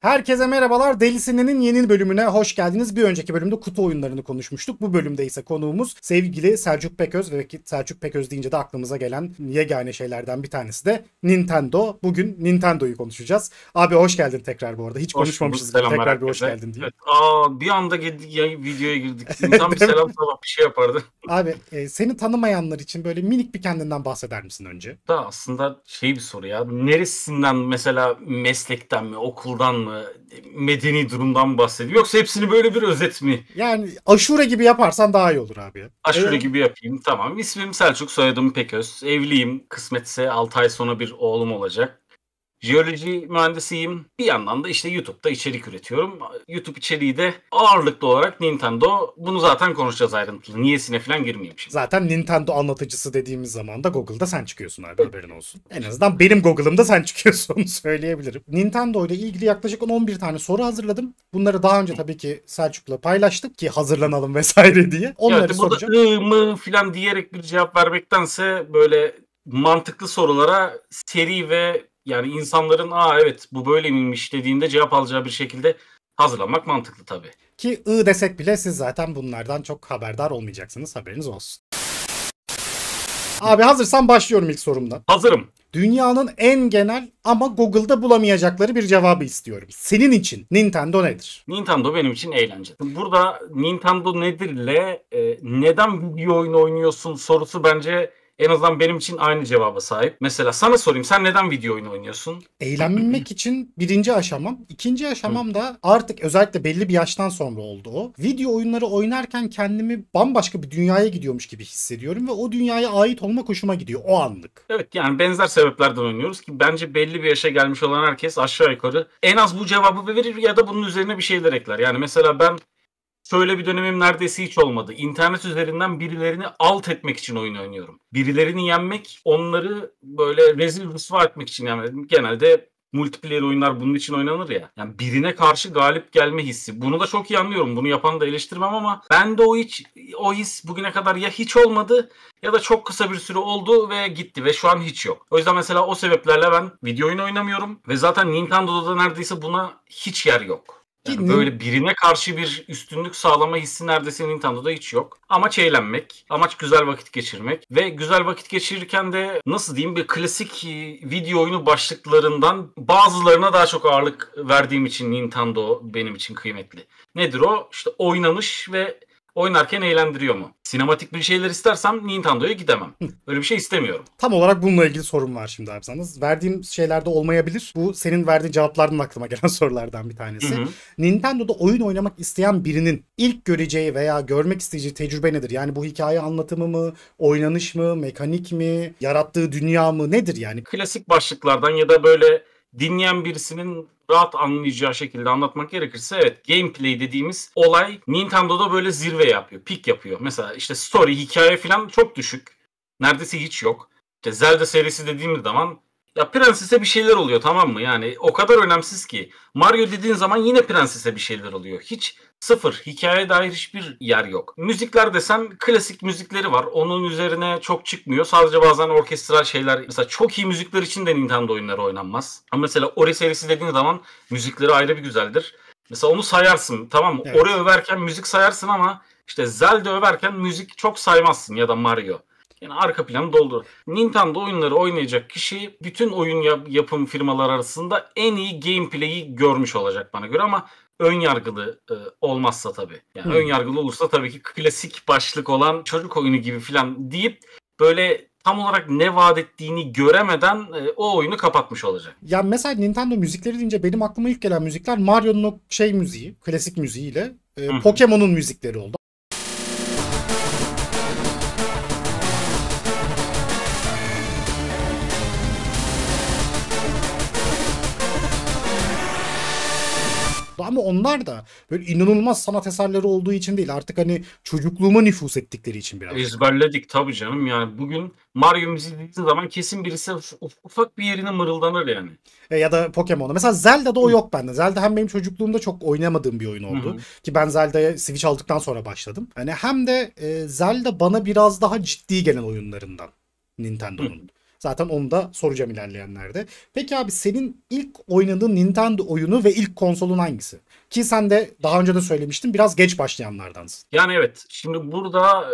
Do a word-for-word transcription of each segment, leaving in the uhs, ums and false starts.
Herkese merhabalar. Delisine'nin yeni bölümüne hoş geldiniz. Bir önceki bölümde kutu oyunlarını konuşmuştuk. Bu bölümde ise konuğumuz sevgili Selçuk Peköz ve Selçuk Peköz deyince de aklımıza gelen yegane şeylerden bir tanesi de Nintendo. Bugün Nintendo'yu konuşacağız. Abi hoş geldin tekrar bu arada. Hiç hoş konuşmamışız. Tekrar herkese bir hoş geldin diye. Evet. Aa, bir anda girdik, ya, videoya girdik. İnsan bir selam sabah bir şey yapardı. Abi e, seni tanımayanlar için böyle minik bir kendinden bahseder misin önce? Da aslında şey bir soru ya. Neresinden, mesela meslekten mi, okuldan mı? Medeni durumdan bahsediyor. Yoksa hepsini böyle bir özet mi? Yani aşure gibi yaparsan daha iyi olur abi. Aşure evet. gibi yapayım. Tamam. İsmim Selçuk, soyadım Peköz. Evliyim. Kısmetse altı ay sonra bir oğlum olacak. Jeoloji mühendisiyim. Bir yandan da işte YouTube'da içerik üretiyorum. YouTube içeriği de ağırlıklı olarak Nintendo. Bunu zaten konuşacağız ayrıntılı. Niyesine falan girmeyeyim şimdi. Zaten Nintendo anlatıcısı dediğimiz zaman da Google'da sen çıkıyorsun abi, evet. Haberin olsun. En azından benim Google'ımda sen çıkıyorsun söyleyebilirim. Nintendo ile ilgili yaklaşık on on bir tane soru hazırladım. Bunları daha önce tabii ki Selçuk'la paylaştık ki hazırlanalım vesaire diye. Onları evet, soracağım. Burada ı mı falan diyerek bir cevap vermektense böyle mantıklı sorulara seri ve yani insanların aa evet bu böyle miymiş dediğinde cevap alacağı bir şekilde hazırlanmak mantıklı tabii. Ki ı desek bile siz zaten bunlardan çok haberdar olmayacaksınız, haberiniz olsun. Abi hazırsan başlıyorum ilk sorumdan. Hazırım. Dünyanın en genel ama Google'da bulamayacakları bir cevabı istiyorum. Senin için Nintendo nedir? Nintendo benim için eğlence. Burada Nintendo nedirle e, neden video oyunu oynuyorsun sorusu bence... En azından benim için aynı cevaba sahip. Mesela sana sorayım, sen neden video oyunu oynuyorsun? Eğlenmek için birinci aşamam. İkinci aşamam da artık özellikle belli bir yaştan sonra oldu o. Video oyunları oynarken kendimi bambaşka bir dünyaya gidiyormuş gibi hissediyorum ve o dünyaya ait olmak hoşuma gidiyor o anlık. Evet, yani benzer sebeplerden oynuyoruz ki bence belli bir yaşa gelmiş olan herkes aşağı yukarı en az bu cevabı verir ya da bunun üzerine bir şeyler ekler. Yani mesela ben... Şöyle bir dönemim neredeyse hiç olmadı. İnternet üzerinden birilerini alt etmek için oyun oynuyorum. Birilerini yenmek, onları böyle rezil rüsva etmek için. Yani genelde multiplayer oyunlar bunun için oynanır ya. Yani birine karşı galip gelme hissi. Bunu da çok iyi anlıyorum. Bunu yapanı da eleştirmem ama ben de o, hiç, o his bugüne kadar ya hiç olmadı ya da çok kısa bir süre oldu ve gitti ve şu an hiç yok. O yüzden mesela o sebeplerle ben video oyunu oynamıyorum ve zaten Nintendo'da da neredeyse buna hiç yer yok. Yani böyle birine karşı bir üstünlük sağlama hissi neredeyse Nintendo'da hiç yok. Amaç eğlenmek, amaç güzel vakit geçirmek ve güzel vakit geçirirken de nasıl diyeyim, bir klasik video oyunu başlıklarından bazılarına daha çok ağırlık verdiğim için Nintendo benim için kıymetli. Nedir o? İşte oynanış ve oynarken eğlendiriyor mu? Sinematik bir şeyler istersem Nintendo'ya gidemem. Öyle bir şey istemiyorum. Tam olarak bununla ilgili sorun var şimdi abi sana. Verdiğim şeylerde olmayabilir. Bu senin verdiğin cevaplardan aklıma gelen sorulardan bir tanesi. Hı hı. Nintendo'da oyun oynamak isteyen birinin ilk göreceği veya görmek isteyeceği tecrübe nedir? Yani bu hikaye anlatımı mı? Oynanış mı? Mekanik mi? Yarattığı dünya mı? Nedir yani? Klasik başlıklardan ya da böyle dinleyen birisinin rahat anlayacağı şekilde anlatmak gerekirse evet, gameplay dediğimiz olay Nintendo'da böyle zirve yapıyor, pik yapıyor. Mesela işte story, hikaye falan çok düşük. Neredeyse hiç yok. İşte Zelda serisi dediğimiz zaman ya prensese bir şeyler oluyor, tamam mı? Yani o kadar önemsiz ki. Mario dediğin zaman yine prensese bir şeyler oluyor. Hiç sıfır. Hikayeye dair hiçbir yer yok. Müzikler desen klasik müzikleri var. Onun üzerine çok çıkmıyor. Sadece bazen orkestral şeyler. Mesela çok iyi müzikler için de Nintendo oyunları oynanmaz. Ama mesela Ori serisi dediğin zaman müzikleri ayrı bir güzeldir. Mesela onu sayarsın, tamam mı? Evet. Ori överken müzik sayarsın ama işte Zelda överken müzik çok saymazsın ya da Mario. Yani arka planı doldurur. Nintendo oyunları oynayacak kişi bütün oyun yap- yapım firmalar arasında en iyi gameplay'i görmüş olacak bana göre ama ön yargılı e, olmazsa tabii. Yani hmm. ön yargılı olursa tabii ki klasik başlık olan çocuk oyunu gibi falan deyip böyle tam olarak ne vaat ettiğini göremeden e, o oyunu kapatmış olacak. Ya mesela Nintendo müzikleri deyince benim aklıma ilk gelen müzikler Mario'nun o şey müziği, klasik müziğiyle e, Pokemon'un müzikleri oldu. Ama onlar da böyle inanılmaz sanat eserleri olduğu için değil, artık hani çocukluğuma nüfus ettikleri için biraz. Ezberledik tabii canım, yani bugün Mario müziği dediğin zaman kesin birisi ufak bir yerine mırıldanır yani. Ya da Pokemon'da. Mesela Zelda'da o yok bende. Zelda hem benim çocukluğumda çok oynamadığım bir oyun oldu. Hı hı. Ki ben Zelda'ya Switch aldıktan sonra başladım. Hani hem de Zelda bana biraz daha ciddi gelen oyunlarından Nintendo'nun. Hı. Zaten onu da soracağım ilerleyenlerde. Peki abi, senin ilk oynadığın Nintendo oyunu ve ilk konsolun hangisi? Ki sen de daha önce de söylemiştin, biraz geç başlayanlardansın. Yani evet. Şimdi burada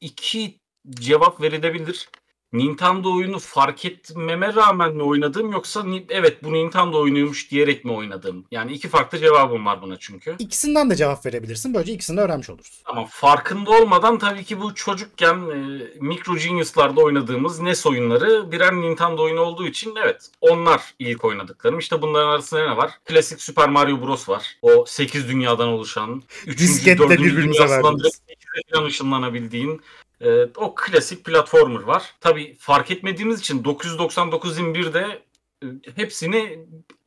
iki cevap verilebilir. Nintendo oyunu fark etmeme rağmen mi oynadım, yoksa evet bu Nintendo oyunuymuş diyerek mi oynadım? Yani iki farklı cevabım var buna çünkü. İkisinden de cevap verebilirsin. Böylece ikisini öğrenmiş oluruz. Ama farkında olmadan tabii ki bu çocukken e, Micro Genius'larda oynadığımız N E S oyunları birer Nintendo oyunu olduğu için evet onlar ilk oynadıklarım. İşte bunların arasında ne var? Klasik Super Mario Bros. Var. O sekiz dünyadan oluşan, üçüncü dördüncü dünyasından vermemiz. Direkt sekize ışınlanabildiğin o klasik platformer var. Tabii fark etmediğimiz için dokuz yüz doksan dokuz bin bir'de hepsini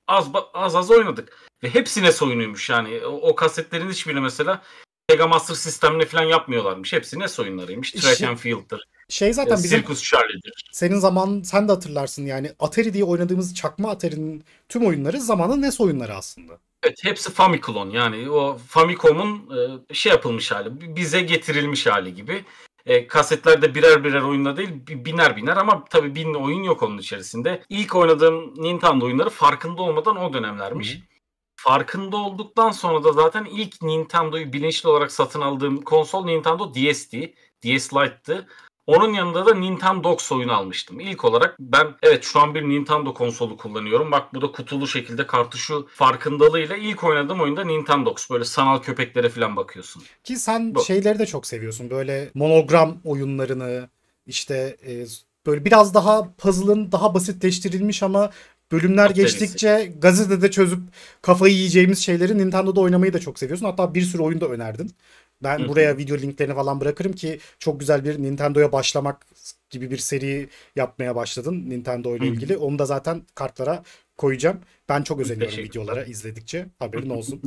az az az oynadık. Ve hepsine soyunuymuş yani. O, o kasetlerin hiçbiri mesela Pegamaster sistemle falan yapmıyorlarmış. Hepsi N E S oyunlarıymış. Track şey, and Field'dır. Şey zaten e, bizim Circus Charlie'dir. Senin zaman, sen de hatırlarsın yani, Atari diye oynadığımız çakma Atari'nin tüm oyunları zamanın N E S oyunları aslında. Evet, hepsi Famiclone yani, o Famicom'un şey yapılmış hali, bize getirilmiş hali gibi. E, kasetlerde birer birer oyunla değil biner biner, ama tabii bin oyun yok onun içerisinde. İlk oynadığım Nintendo oyunları farkında olmadan o dönemlermiş. Hı. Farkında olduktan sonra da zaten ilk Nintendo'yu bilinçli olarak satın aldığım konsol Nintendo D S'ti. D S Lite'tı. Onun yanında da Nintendox oyunu almıştım. İlk olarak ben evet şu an bir Nintendo konsolu kullanıyorum. Bak bu da kutulu şekilde kartuşu farkındalığıyla ilk oynadığım oyunda Nintendox. Böyle sanal köpeklere falan bakıyorsun. Ki sen bu şeyleri de çok seviyorsun. Böyle monogram oyunlarını, işte e, böyle biraz daha puzzle'ın daha basitleştirilmiş ama bölümler geçtikçe gazetede çözüp kafayı yiyeceğimiz şeyleri Nintendo'da oynamayı da çok seviyorsun. Hatta bir sürü oyunda önerdin. Ben Hı-hı. buraya video linklerini falan bırakırım ki çok güzel bir Nintendo'ya başlamak gibi bir seri yapmaya başladın Nintendo ile ilgili. Onu da zaten kartlara koyacağım. Ben çok özeniyorum videolara izledikçe. Haberin olsun.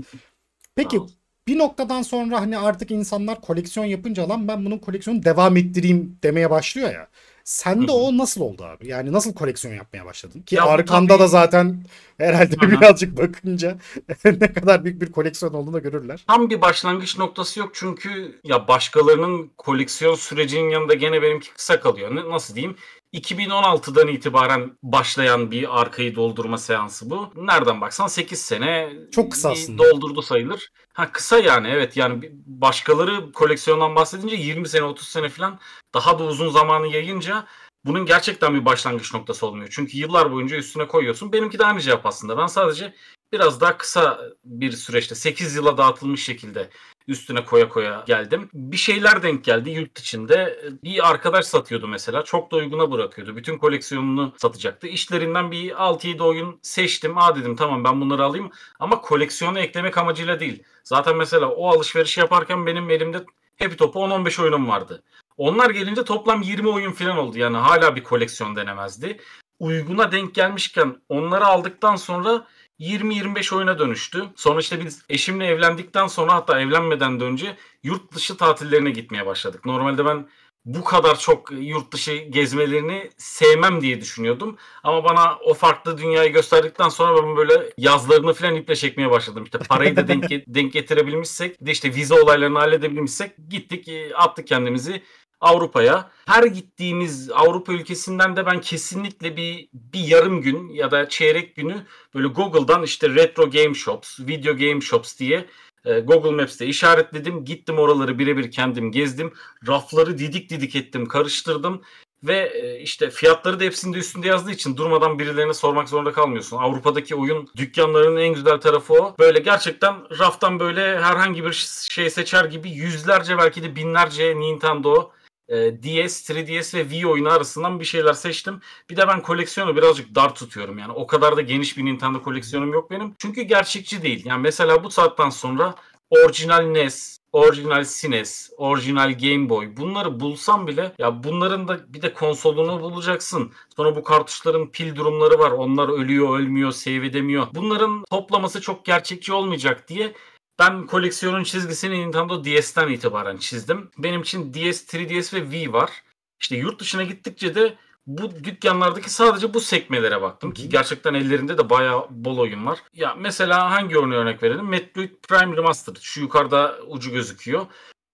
Peki bir noktadan sonra hani artık insanlar koleksiyon yapınca lan ben bunun koleksiyonu devam ettireyim demeye başlıyor ya. Sen de o nasıl oldu abi? Yani nasıl koleksiyon yapmaya başladın? Ki ya arkanda tabii da zaten herhalde Aha. birazcık bakınca ne kadar büyük bir koleksiyon olduğunu da görürler. Tam bir başlangıç noktası yok çünkü ya başkalarının koleksiyon sürecinin yanında gene benimki kısa kalıyor. Nasıl diyeyim? iki bin on altıdan itibaren başlayan bir arkayı doldurma seansı bu. Nereden baksan sekiz sene çok kısa aslında doldurdu sayılır. Ha kısa yani, evet yani başkaları koleksiyondan bahsedince yirmi sene otuz sene falan daha da uzun zamanı yayınca bunun gerçekten bir başlangıç noktası olmuyor. Çünkü yıllar boyunca üstüne koyuyorsun. Benimki de aynı cevap aslında. Ben sadece biraz daha kısa bir süreçte sekiz yıla dağıtılmış şekilde üstüne koya koya geldim. Bir şeyler denk geldi yurt içinde. Bir arkadaş satıyordu mesela. Çok da uyguna bırakıyordu. Bütün koleksiyonunu satacaktı. İşlerinden bir altı yedi oyun seçtim. Aa dedim tamam ben bunları alayım. Ama koleksiyonu eklemek amacıyla değil. Zaten mesela o alışverişi yaparken benim elimde hep topu on on beş oyunum vardı. Onlar gelince toplam yirmi oyun falan oldu. Yani hala bir koleksiyon denemezdi. Uyguna denk gelmişken onları aldıktan sonra yirmi yirmi beş oyuna dönüştü. Sonra işte biz eşimle evlendikten sonra, hatta evlenmeden de önce yurt dışı tatillerine gitmeye başladık. Normalde ben bu kadar çok yurt dışı gezmelerini sevmem diye düşünüyordum. Ama bana o farklı dünyayı gösterdikten sonra ben böyle yazlarını falan iple çekmeye başladım. İşte parayı da denk, denk getirebilmişsek, de işte vize olaylarını halledebilmişsek gittik, attık kendimizi Avrupa'ya. Her gittiğimiz Avrupa ülkesinden de ben kesinlikle bir bir yarım gün ya da çeyrek günü böyle Google'dan işte retro game shops, video game shops diye e, Google Maps'te işaretledim. Gittim oraları birebir kendim gezdim. Rafları didik didik ettim, karıştırdım ve e, işte fiyatları da hepsinde üstünde yazdığı için durmadan birilerine sormak zorunda kalmıyorsun. Avrupa'daki oyun dükkanlarının en güzel tarafı o. Böyle gerçekten raftan böyle herhangi bir şey seçer gibi yüzlerce, belki de binlerce Nintendo, D S, üç D S ve Wii oyunu arasından bir şeyler seçtim. Bir de ben koleksiyonu birazcık dar tutuyorum. Yani o kadar da geniş bir Nintendo koleksiyonum yok benim. Çünkü gerçekçi değil. Yani mesela bu saatten sonra orijinal N E S, orijinal S N E S, orijinal Game Boy, bunları bulsam bile ya bunların da bir de konsolunu bulacaksın. Sonra bu kartuşların pil durumları var. Onlar ölüyor, ölmüyor, save edemiyor. Bunların toplaması çok gerçekçi olmayacak diye ben koleksiyonun çizgisini Nintendo D S'ten itibaren çizdim. Benim için D S, üç D S ve Wii var. İşte yurt dışına gittikçe de bu dükkanlardaki sadece bu sekmelere baktım ki gerçekten ellerinde de bayağı bol oyun var. Ya mesela hangi oyunu örnek verelim? Metroid Prime Remastered. Şu yukarıda ucu gözüküyor.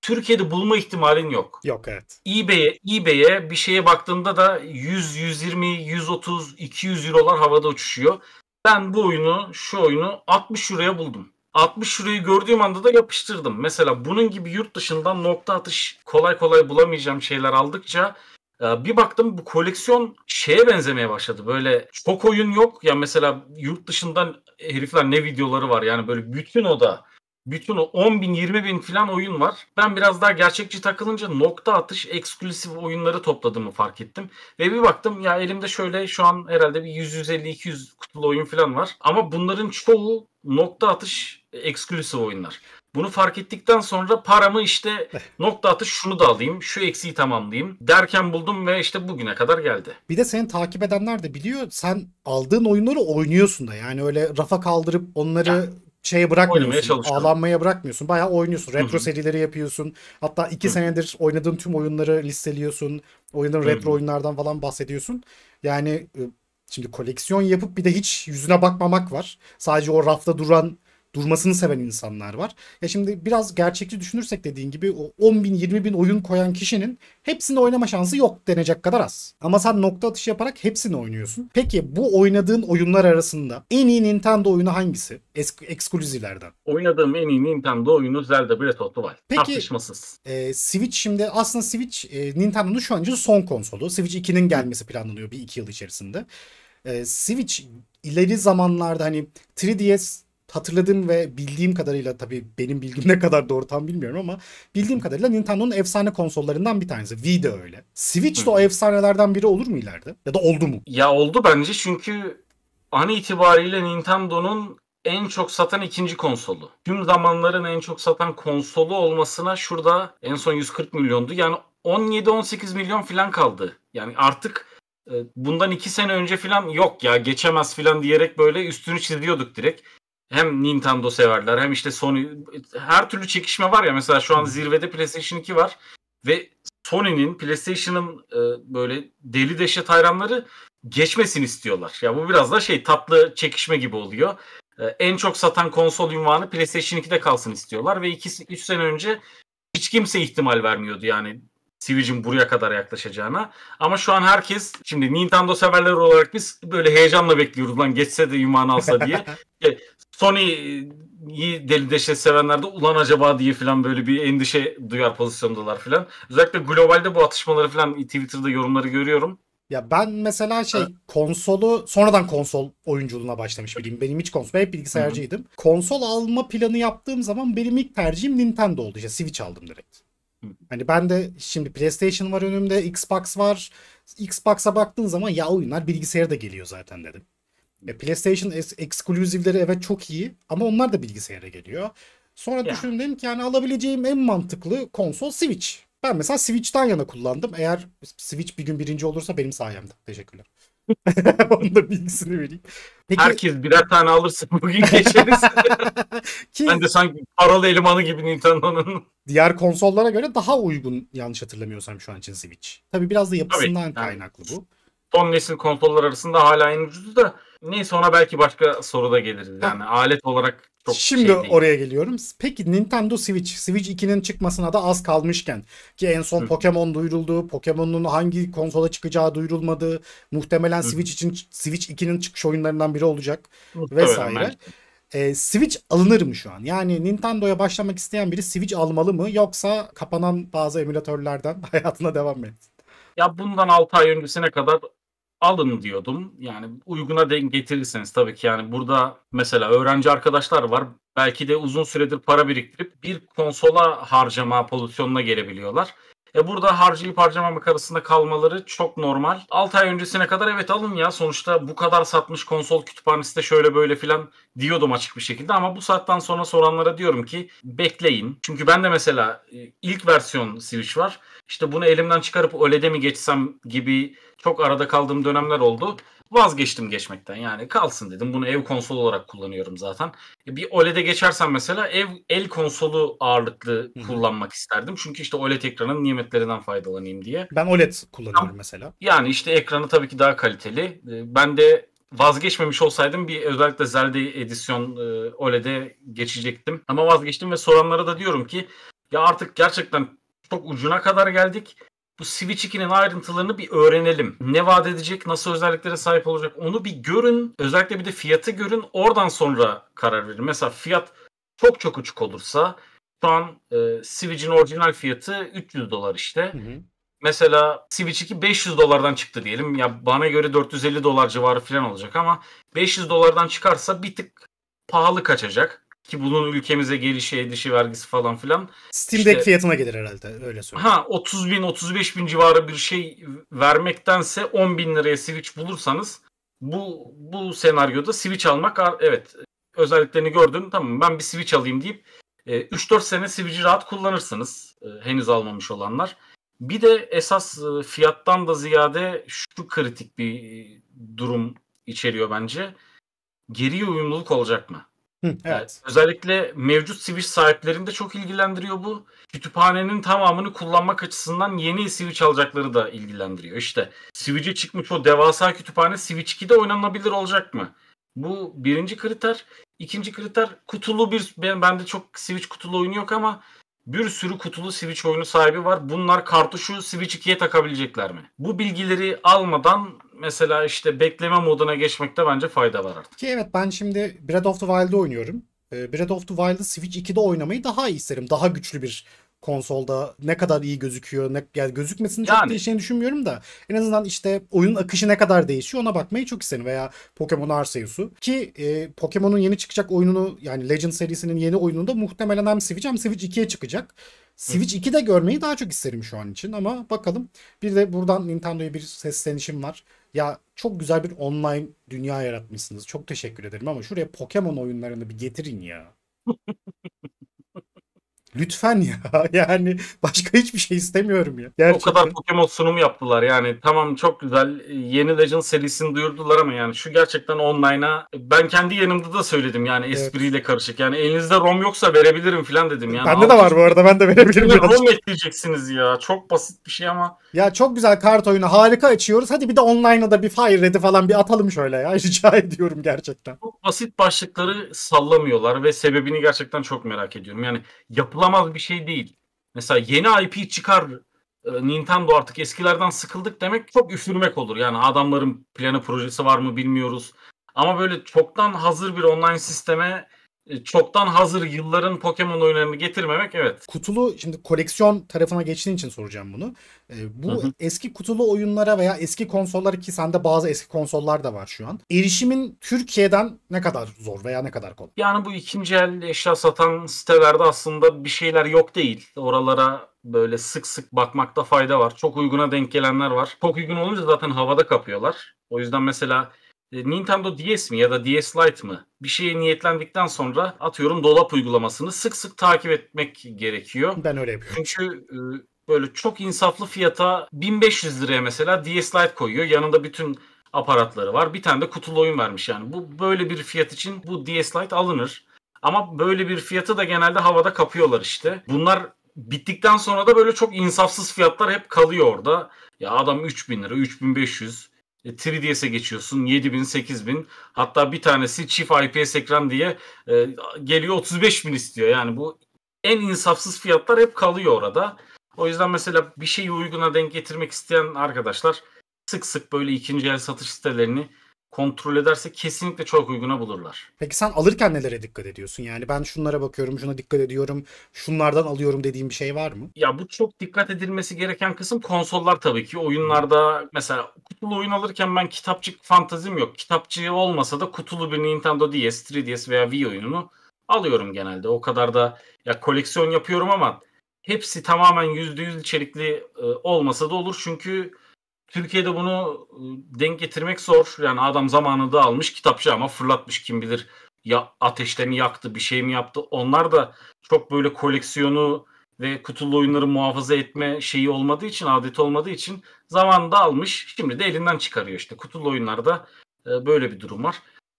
Türkiye'de bulma ihtimalin yok. Yok, evet. eBay'e, eBay'e bir şeye baktığımda da yüz, yüz yirmi, yüz otuz, iki yüz Euro'lar havada uçuşuyor. Ben bu oyunu, şu oyunu altmış Euro'ya buldum. altmış Euro'yu gördüğüm anda da yapıştırdım. Mesela bunun gibi yurt dışından nokta atış kolay kolay bulamayacağım şeyler aldıkça bir baktım bu koleksiyon şeye benzemeye başladı. Böyle çok oyun yok. Ya yani mesela yurt dışından herifler ne videoları var. Yani böyle bütün oda, bütün o on bin, yirmi bin falan oyun var. Ben biraz daha gerçekçi takılınca nokta atış eksklusif oyunları topladığımı fark ettim. Ve bir baktım ya elimde şöyle şu an herhalde bir yüz, yüz elli, iki yüz kutulu oyun falan var. Ama bunların çoğu nokta atış eksklusif oyunlar. Bunu fark ettikten sonra paramı işte nokta atış şunu da alayım, şu eksiği tamamlayayım derken buldum ve işte bugüne kadar geldi. Bir de seni takip edenler de biliyor, sen aldığın oyunları oynuyorsun da. Yani öyle rafa kaldırıp onları... Yani. Şeye bırakmıyorsun, ağlanmaya bırakmıyorsun. Bayağı oynuyorsun. Retro Hı-hı. serileri yapıyorsun. Hatta iki Hı-hı. senedir oynadığın tüm oyunları listeliyorsun. Oyunların Hı-hı. retro oyunlardan falan bahsediyorsun. Yani şimdi koleksiyon yapıp bir de hiç yüzüne bakmamak var. Sadece o rafta duran, durmasını seven insanlar var. Ya şimdi biraz gerçekçi düşünürsek dediğin gibi o on bin, yirmi bin oyun koyan kişinin hepsini oynama şansı yok denecek kadar az. Ama sen nokta atışı yaparak hepsini oynuyorsun. Peki bu oynadığın oyunlar arasında en iyi Nintendo oyunu hangisi? Esk- Ekskluzilerden. Oynadığım en iyi Nintendo oyunu Zelda Breath of the Wild. Peki, tartışmasız. E, Switch şimdi aslında Switch e, Nintendo'nun şu anki son konsolu. Switch ikinin gelmesi planlanıyor bir iki yıl içerisinde. E, Switch ileri zamanlarda hani üç D S hatırladığım ve bildiğim kadarıyla, tabii benim bilgim ne kadar doğru tam bilmiyorum ama bildiğim kadarıyla Nintendo'nun efsane konsollarından bir tanesi. Wii de öyle. Switch de o efsanelerden biri olur mu ileride? Ya da oldu mu? Ya oldu bence, çünkü an itibariyle Nintendo'nun en çok satan ikinci konsolu. Tüm zamanların en çok satan konsolu olmasına şurada en son yüz kırk milyondu. Yani on yedi on sekiz milyon falan kaldı. Yani artık... Bundan iki sene önce falan yok ya geçemez falan diyerek böyle üstünü çiziyorduk direkt. Hem Nintendo severler hem işte Sony, her türlü çekişme var ya. Mesela şu an zirvede PlayStation iki var ve Sony'nin, PlayStation'ın e, böyle deli deşet hayranları geçmesini istiyorlar. Ya bu biraz da şey, tatlı çekişme gibi oluyor. E, en çok satan konsol ünvanı PlayStation ikide kalsın istiyorlar ve iki üç sene önce hiç kimse ihtimal vermiyordu yani Switch'in buraya kadar yaklaşacağına. Ama şu an herkes, şimdi Nintendo severler olarak biz böyle heyecanla bekliyoruz lan geçse de ünvanı alsa diye. Sony'yi deli deşe sevenler de ulan acaba diye falan böyle bir endişe duyar pozisyondalar falan. Özellikle globalde bu atışmaları falan Twitter'da yorumları görüyorum. Ya ben mesela şey evet. konsolu sonradan konsol oyunculuğuna başlamış biriyim. Benim hiç konsol, ben hep bilgisayarcıydım. Hı-hı. Konsol alma planı yaptığım zaman benim ilk tercihim Nintendo oldu. İşte Switch aldım direkt. Hani ben de şimdi PlayStation var önümde, Xbox var. Xbox'a baktığın zaman ya oyunlar bilgisayara da geliyor zaten dedim. PlayStation eksklusivleri evet çok iyi ama onlar da bilgisayara geliyor. Sonra ya. düşündüm ki yani alabileceğim en mantıklı konsol Switch. Ben mesela Switch'ten yana kullandım. Eğer Switch bir gün birinci olursa benim sayemde. Teşekkürler. Onun da bilgisini vereyim. Peki... Herkes birer tane alırsa bugün geçeriz. Ki... Ben de sanki paralı elemanı gibi Nintendo'nun. Diğer konsollara göre daha uygun yanlış hatırlamıyorsam şu an için Switch. Tabii biraz da yapısından Tabii, yani... kaynaklı bu. Son nesil konsollar arasında hala en ucuzu da. Neyse ona belki başka soruda geliriz. Yani ha. alet olarak çok Şimdi şey değil. Şimdi oraya geliyorum. Peki Nintendo Switch. Switch ikinin çıkmasına da az kalmışken. Ki en son Hı. Pokemon duyuruldu. Pokemon'un hangi konsola çıkacağı duyurulmadı. Muhtemelen Hı. Switch için Switch ikinin çıkış oyunlarından biri olacak. Hı. Vesaire. Ee, Switch alınır mı şu an? Yani Nintendo'ya başlamak isteyen biri Switch almalı mı? Yoksa kapanan bazı emülatörlerden hayatına devam mı etsin? Ya bundan altı ay öncesine kadar alın diyordum. Yani uyguna denk getirirseniz tabii ki. Yani burada mesela öğrenci arkadaşlar var. Belki de uzun süredir para biriktirip bir konsola harcama pozisyonuna gelebiliyorlar. E burada harcayıp harcamamak arasında kalmaları çok normal. altı ay öncesine kadar evet alın ya. Sonuçta bu kadar satmış konsol kütüphanesi de şöyle böyle filan diyordum açık bir şekilde. Ama bu saatten sonra soranlara diyorum ki bekleyin. Çünkü ben de mesela ilk versiyon Switch var. İşte bunu elimden çıkarıp O L E D'e mi geçsem gibi çok arada kaldığım dönemler oldu. Vazgeçtim geçmekten, yani kalsın dedim. Bunu ev konsolu olarak kullanıyorum zaten. Bir O L E D'e geçersem mesela ev el konsolu ağırlıklı Hı-hı. kullanmak isterdim. Çünkü işte O L E D ekranın nimetlerinden faydalanayım diye. Ben O L E D kullanıyorum mesela. Yani işte ekranı tabii ki daha kaliteli. Ben de vazgeçmemiş olsaydım bir özellikle Zelda edisyon O L E D'e geçecektim. Ama vazgeçtim ve soranlara da diyorum ki Ya artık gerçekten çok ucuna kadar geldik. Bu Switch iki'nin ayrıntılarını bir öğrenelim. Ne vaat edecek, nasıl özelliklere sahip olacak onu bir görün. Özellikle bir de fiyatı görün. Oradan sonra karar verin. Mesela fiyat çok çok uçuk olursa, şu an e, Switch'in orijinal fiyatı üç yüz dolar işte. Hı hı. Mesela Switch iki beş yüz dolardan çıktı diyelim. Ya bana göre dört yüz elli dolar civarı falan olacak ama beş yüz dolardan çıkarsa bir tık pahalı kaçacak. Ki bunun ülkemize gelişi, edişi vergisi falan filan. Steam Deck işte, fiyatına gelir herhalde, öyle söyleyeyim. Ha, otuz bin otuz beş bin civarı bir şey vermektense on bin liraya Switch bulursanız bu bu senaryoda Switch almak, evet özelliklerini gördün, tamam ben bir Switch alayım deyip üç dört sene Switch'i rahat kullanırsınız henüz almamış olanlar. Bir de esas fiyattan da ziyade şu kritik bir durum içeriyor bence. Geriye uyumluluk olacak mı? Hı, evet. Evet, özellikle mevcut Switch sahiplerini de çok ilgilendiriyor bu. Kütüphanenin tamamını kullanmak açısından yeni Switch alacakları da ilgilendiriyor. İşte Switch'e çıkmış o devasa kütüphane Switch iki'de oynanabilir olacak mı? Bu birinci kriter. İkinci kriter, kutulu bir, ben bende çok Switch kutulu oyunu yok ama bir sürü kutulu Switch oyunu sahibi var. Bunlar kartuşu Switch iki'ye takabilecekler mi? Bu bilgileri almadan mesela işte bekleme moduna geçmekte bence fayda var artık. Ki evet, ben şimdi Breath of the Wild'ı oynuyorum. Breath of the Wild'ı Switch iki'de oynamayı daha iyi isterim. Daha güçlü bir konsolda ne kadar iyi gözüküyor, ne, yani gözükmesini çok yani değişeceğini düşünmüyorum da en azından işte oyunun akışı ne kadar değişiyor ona bakmayı çok isterim. Veya Pokemon Arceus'u ki e, Pokemon'un yeni çıkacak oyununu, yani Legend serisinin yeni oyununda muhtemelen hem Switch hem Switch iki'ye çıkacak. Switch iki'de görmeyi daha çok isterim şu an için ama bakalım. Bir de buradan Nintendo'ya bir seslenişim var. Ya çok güzel bir online dünya yaratmışsınız. Çok teşekkür ederim ama şuraya Pokemon oyunlarını bir getirin ya. Lütfen ya. Yani başka hiçbir şey istemiyorum ya. Gerçekten. O kadar Pokemon sunumu yaptılar yani. Tamam, çok güzel. Yeni Legend serisini duyurdular ama yani şu gerçekten online'a, ben kendi yanımda da söyledim yani, evet, espriyle karışık. Yani elinizde ROM yoksa verebilirim falan dedim. Yani bende de var bu arada. Ben de verebilirim. ROM ekleyeceksiniz ya. Çok basit bir şey ama. Ya çok güzel kart oyunu. Harika açıyoruz. Hadi bir de online'a da bir Fire Red'i falan bir atalım şöyle ya. Rica ediyorum gerçekten. Çok basit başlıkları sallamıyorlar ve sebebini gerçekten çok merak ediyorum. Yani yapılan bir şey değil. Mesela yeni I P çıkar Nintendo, artık eskilerden sıkıldık demek çok üfürmek olur. Yani adamların planı, projesi var mı bilmiyoruz. Ama böyle çoktan hazır bir online sisteme, çoktan hazır yılların Pokemon oyunlarını getirmemek, evet. Kutulu, şimdi koleksiyon tarafına geçtiğin için soracağım bunu. E, bu hı hı. eski kutulu oyunlara veya eski konsollara, ki sende bazı eski konsollar da var şu an, erişimin Türkiye'den ne kadar zor veya ne kadar kolay? Yani bu ikinci el eşya satan sitelerde aslında bir şeyler yok değil. Oralara böyle sık sık bakmakta fayda var. Çok uyguna denk gelenler var. Çok uygun olunca zaten havada kapıyorlar. O yüzden mesela Nintendo D S mi ya da D S Lite mı? Bir şeye niyetlendikten sonra atıyorum dolap uygulamasını sık sık takip etmek gerekiyor. Ben öyle yapıyorum. Çünkü böyle çok insaflı fiyata bin beş yüz liraya mesela D S Lite koyuyor. Yanında bütün aparatları var. Bir tane de kutulu oyun vermiş yani. Bu böyle bir fiyat için bu D S Lite alınır. Ama böyle bir fiyatı da genelde havada kapıyorlar işte. Bunlar bittikten sonra da böyle çok insafsız fiyatlar hep kalıyor orada. Ya adam üç bin lira, üç bin beş yüz. üç bin beş yüz, üç bin beşe geçiyorsun yedi bin sekiz bin, hatta bir tanesi çift I P S ekran diye e, geliyor otuz beş bin istiyor. Yani bu en insafsız fiyatlar hep kalıyor orada. O yüzden mesela bir şeyi uyguna denk getirmek isteyen arkadaşlar sık sık böyle ikinci el satış sitelerini kontrol ederse kesinlikle çok uyguna bulurlar. Peki sen alırken nelere dikkat ediyorsun? Yani ben şunlara bakıyorum, şuna dikkat ediyorum, şunlardan alıyorum dediğim bir şey var mı? Ya bu çok dikkat edilmesi gereken kısım konsollar tabii ki. Oyunlarda mesela kutulu oyun alırken ben kitapçık fantazim yok. Kitapçığı olmasa da kutulu bir Nintendo D S, üç D S veya Wii oyununu alıyorum genelde. O kadar da ya koleksiyon yapıyorum ama hepsi tamamen yüzde yüz içerikli olmasa da olur çünkü Türkiye'de bunu denk getirmek zor. Yani adam zamanında almış kitapçı ama fırlatmış, kim bilir ya ateşle mi yaktı, bir şey mi yaptı. Onlar da çok böyle koleksiyonu ve kutulu oyunları muhafaza etme şeyi olmadığı için, adeti olmadığı için zamanında almış. Şimdi de elinden çıkarıyor işte. Kutulu oyunlarda böyle bir durum var.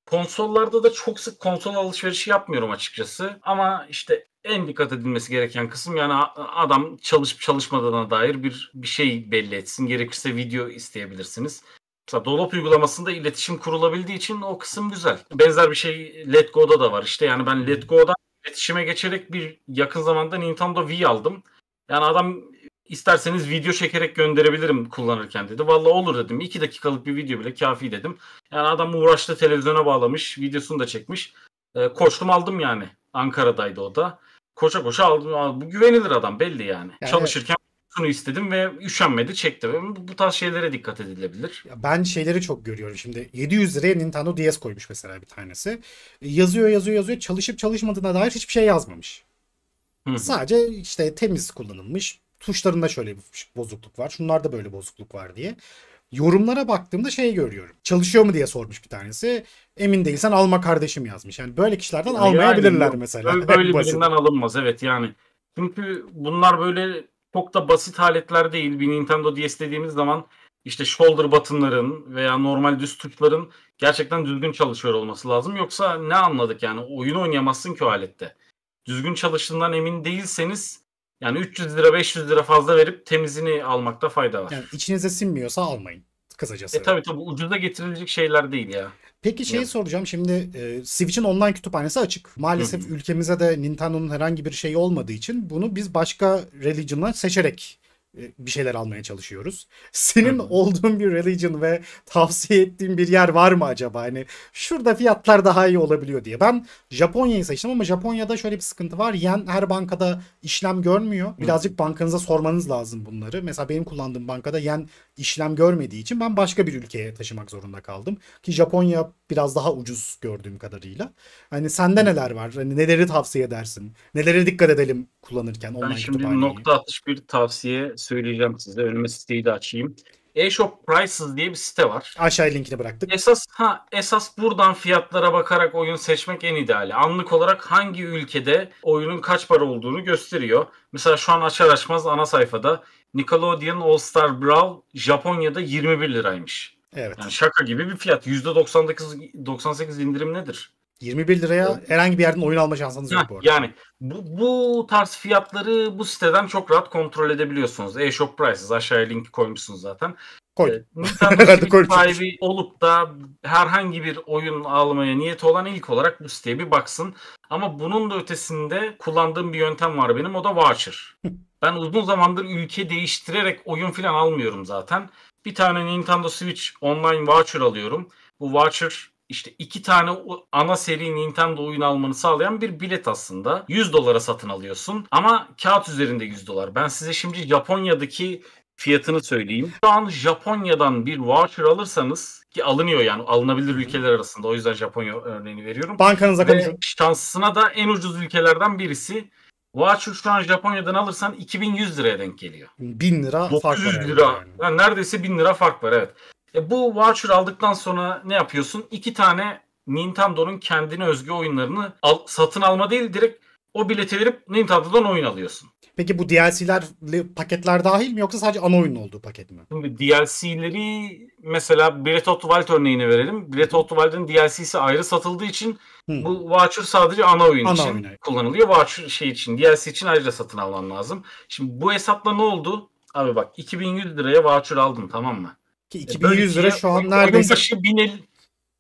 Konsollarda da çok sık konsol alışverişi yapmıyorum açıkçası. Ama işte en dikkat edilmesi gereken kısım, yani adam çalışıp çalışmadığına dair bir bir şey belli etsin. Gerekirse video isteyebilirsiniz. Mesela dolap uygulamasında iletişim kurulabildiği için o kısım güzel. Benzer bir şey Let Go'da da var işte. Yani ben Let Go'dan iletişime geçerek bir yakın zamanda Nintendo Wii aldım. Yani adam isterseniz video çekerek gönderebilirim kullanırken dedi. Vallahi olur dedim. iki dakikalık bir video bile kafi dedim. Yani adam uğraştı, televizyona bağlamış. Videosunu da çekmiş. E, koştum aldım yani. Ankara'daydı o da. Koşa koşa aldım. Bu güvenilir adam belli yani. yani Çalışırken bunu istedim ve üşenmedi, çekti. Bu, bu tarz şeylere dikkat edilebilir. Ya ben şeyleri çok görüyorum şimdi. yedi yüz liraya Nintendo D S koymuş mesela bir tanesi. Yazıyor yazıyor yazıyor. Çalışıp çalışmadığına dair hiçbir şey yazmamış. Hı-hı. Sadece işte temiz kullanılmış. Tuşlarında şöyle bir bozukluk var. Şunlarda böyle bozukluk var diye. Yorumlara baktığımda şey görüyorum. Çalışıyor mu diye sormuş bir tanesi. Emin değilsen alma kardeşim yazmış. Yani böyle kişilerden yani almayabilirler yani, mesela. Böyle, böyle birinden alınmaz evet yani. Çünkü bunlar böyle çok da basit aletler değil. Bir Nintendo D S dediğimiz zaman işte shoulder buttonların veya normal düz tuşların gerçekten düzgün çalışıyor olması lazım. Yoksa ne anladık yani? Oyun oynayamazsın ki o alette. Düzgün çalıştığından emin değilseniz yani üç yüz lira beş yüz lira fazla verip temizini almakta fayda var. Yani içinize sinmiyorsa almayın kısacası. E tabii tabii ucuza getirilecek şeyler değil ya. Peki şeyi evet. soracağım şimdi e, Switch'in online kütüphanesi açık. Maalesef Hı-hı. ülkemize de Nintendo'nun herhangi bir şeyi olmadığı için bunu biz başka religion'la seçerek e, bir şeyler almaya çalışıyoruz. Senin Hı-hı. olduğun bir religion ve tavsiye ettiğin bir yer var mı acaba? Hani şurada fiyatlar daha iyi olabiliyor diye. Ben Japonya'yı seçtim ama Japonya'da şöyle bir sıkıntı var. Yen her bankada işlem görmüyor. Birazcık Hı-hı. bankanıza sormanız lazım bunları. Mesela benim kullandığım bankada yen işlem görmediği için ben başka bir ülkeye taşımak zorunda kaldım. Ki Japonya biraz daha ucuz gördüğüm kadarıyla. Hani sende neler var? Hani neleri tavsiye edersin? Nelere dikkat edelim kullanırken? Ben şimdi nokta atış bir tavsiye söyleyeceğim size. Önüme siteyi de açayım. eShop Prices diye bir site var. Aşağıya linkini bıraktık. Esas ha esas buradan fiyatlara bakarak oyun seçmek en ideali. Anlık olarak hangi ülkede oyunun kaç para olduğunu gösteriyor. Mesela şu an açar açmaz ana sayfada Nickelodeon All Star Brawl Japonya'da yirmi bir liraymış. Evet. Yani şaka gibi bir fiyat. yüzde doksan sekiz indirim nedir? yirmi bir liraya evet. herhangi bir yerden oyun alma şansınız yok bu arada. Yani bu, bu tarz fiyatları bu siteden çok rahat kontrol edebiliyorsunuz. eShop Prices aşağıya linki koymuşsunuz zaten. Koy. Nintendo sahibi olup da herhangi bir oyun almaya niyeti olan ilk olarak bu siteye bir baksın. Ama bunun da ötesinde kullandığım bir yöntem var benim, o da voucher. Ben uzun zamandır ülke değiştirerek oyun falan almıyorum zaten. Bir tane Nintendo Switch online voucher alıyorum. Bu voucher işte iki tane ana seri Nintendo oyun almanı sağlayan bir bilet aslında. yüz dolara satın alıyorsun ama kağıt üzerinde yüz dolar. Ben size şimdi Japonya'daki fiyatını söyleyeyim. Şu an Japonya'dan bir voucher alırsanız ki alınıyor yani alınabilir ülkeler arasında. O yüzden Japonya örneğini veriyorum. Bankanıza konuşun. Şansına da en ucuz ülkelerden birisi. Voucher şu an Japonya'dan alırsan iki bin yüz liraya denk geliyor. bin lira dokuz yüz fark var. Lira. Yani. Yani neredeyse bin lira fark var evet. E bu voucher aldıktan sonra ne yapıyorsun? İki tane Nintendo'nun kendine özgü oyunlarını al, satın alma değil direkt o bileti verip Nintendo'dan oyun alıyorsun. Peki bu D L C'lerle paketler dahil mi yoksa sadece ana oyunun olduğu paket mi? Şimdi D L C'leri mesela Breath of the Wild örneğini verelim. Breath of the Wild'ın D L C'si ayrı satıldığı için hmm. bu voucher sadece ana oyun ana için oyunu. Kullanılıyor. Voucher şey için D L C için ayrıca satın alman lazım. Şimdi bu hesapla ne oldu? Abi bak iki bin yüz liraya voucher aldın tamam mı? Ki iki bin yüz lira şu an neredeyse bin elli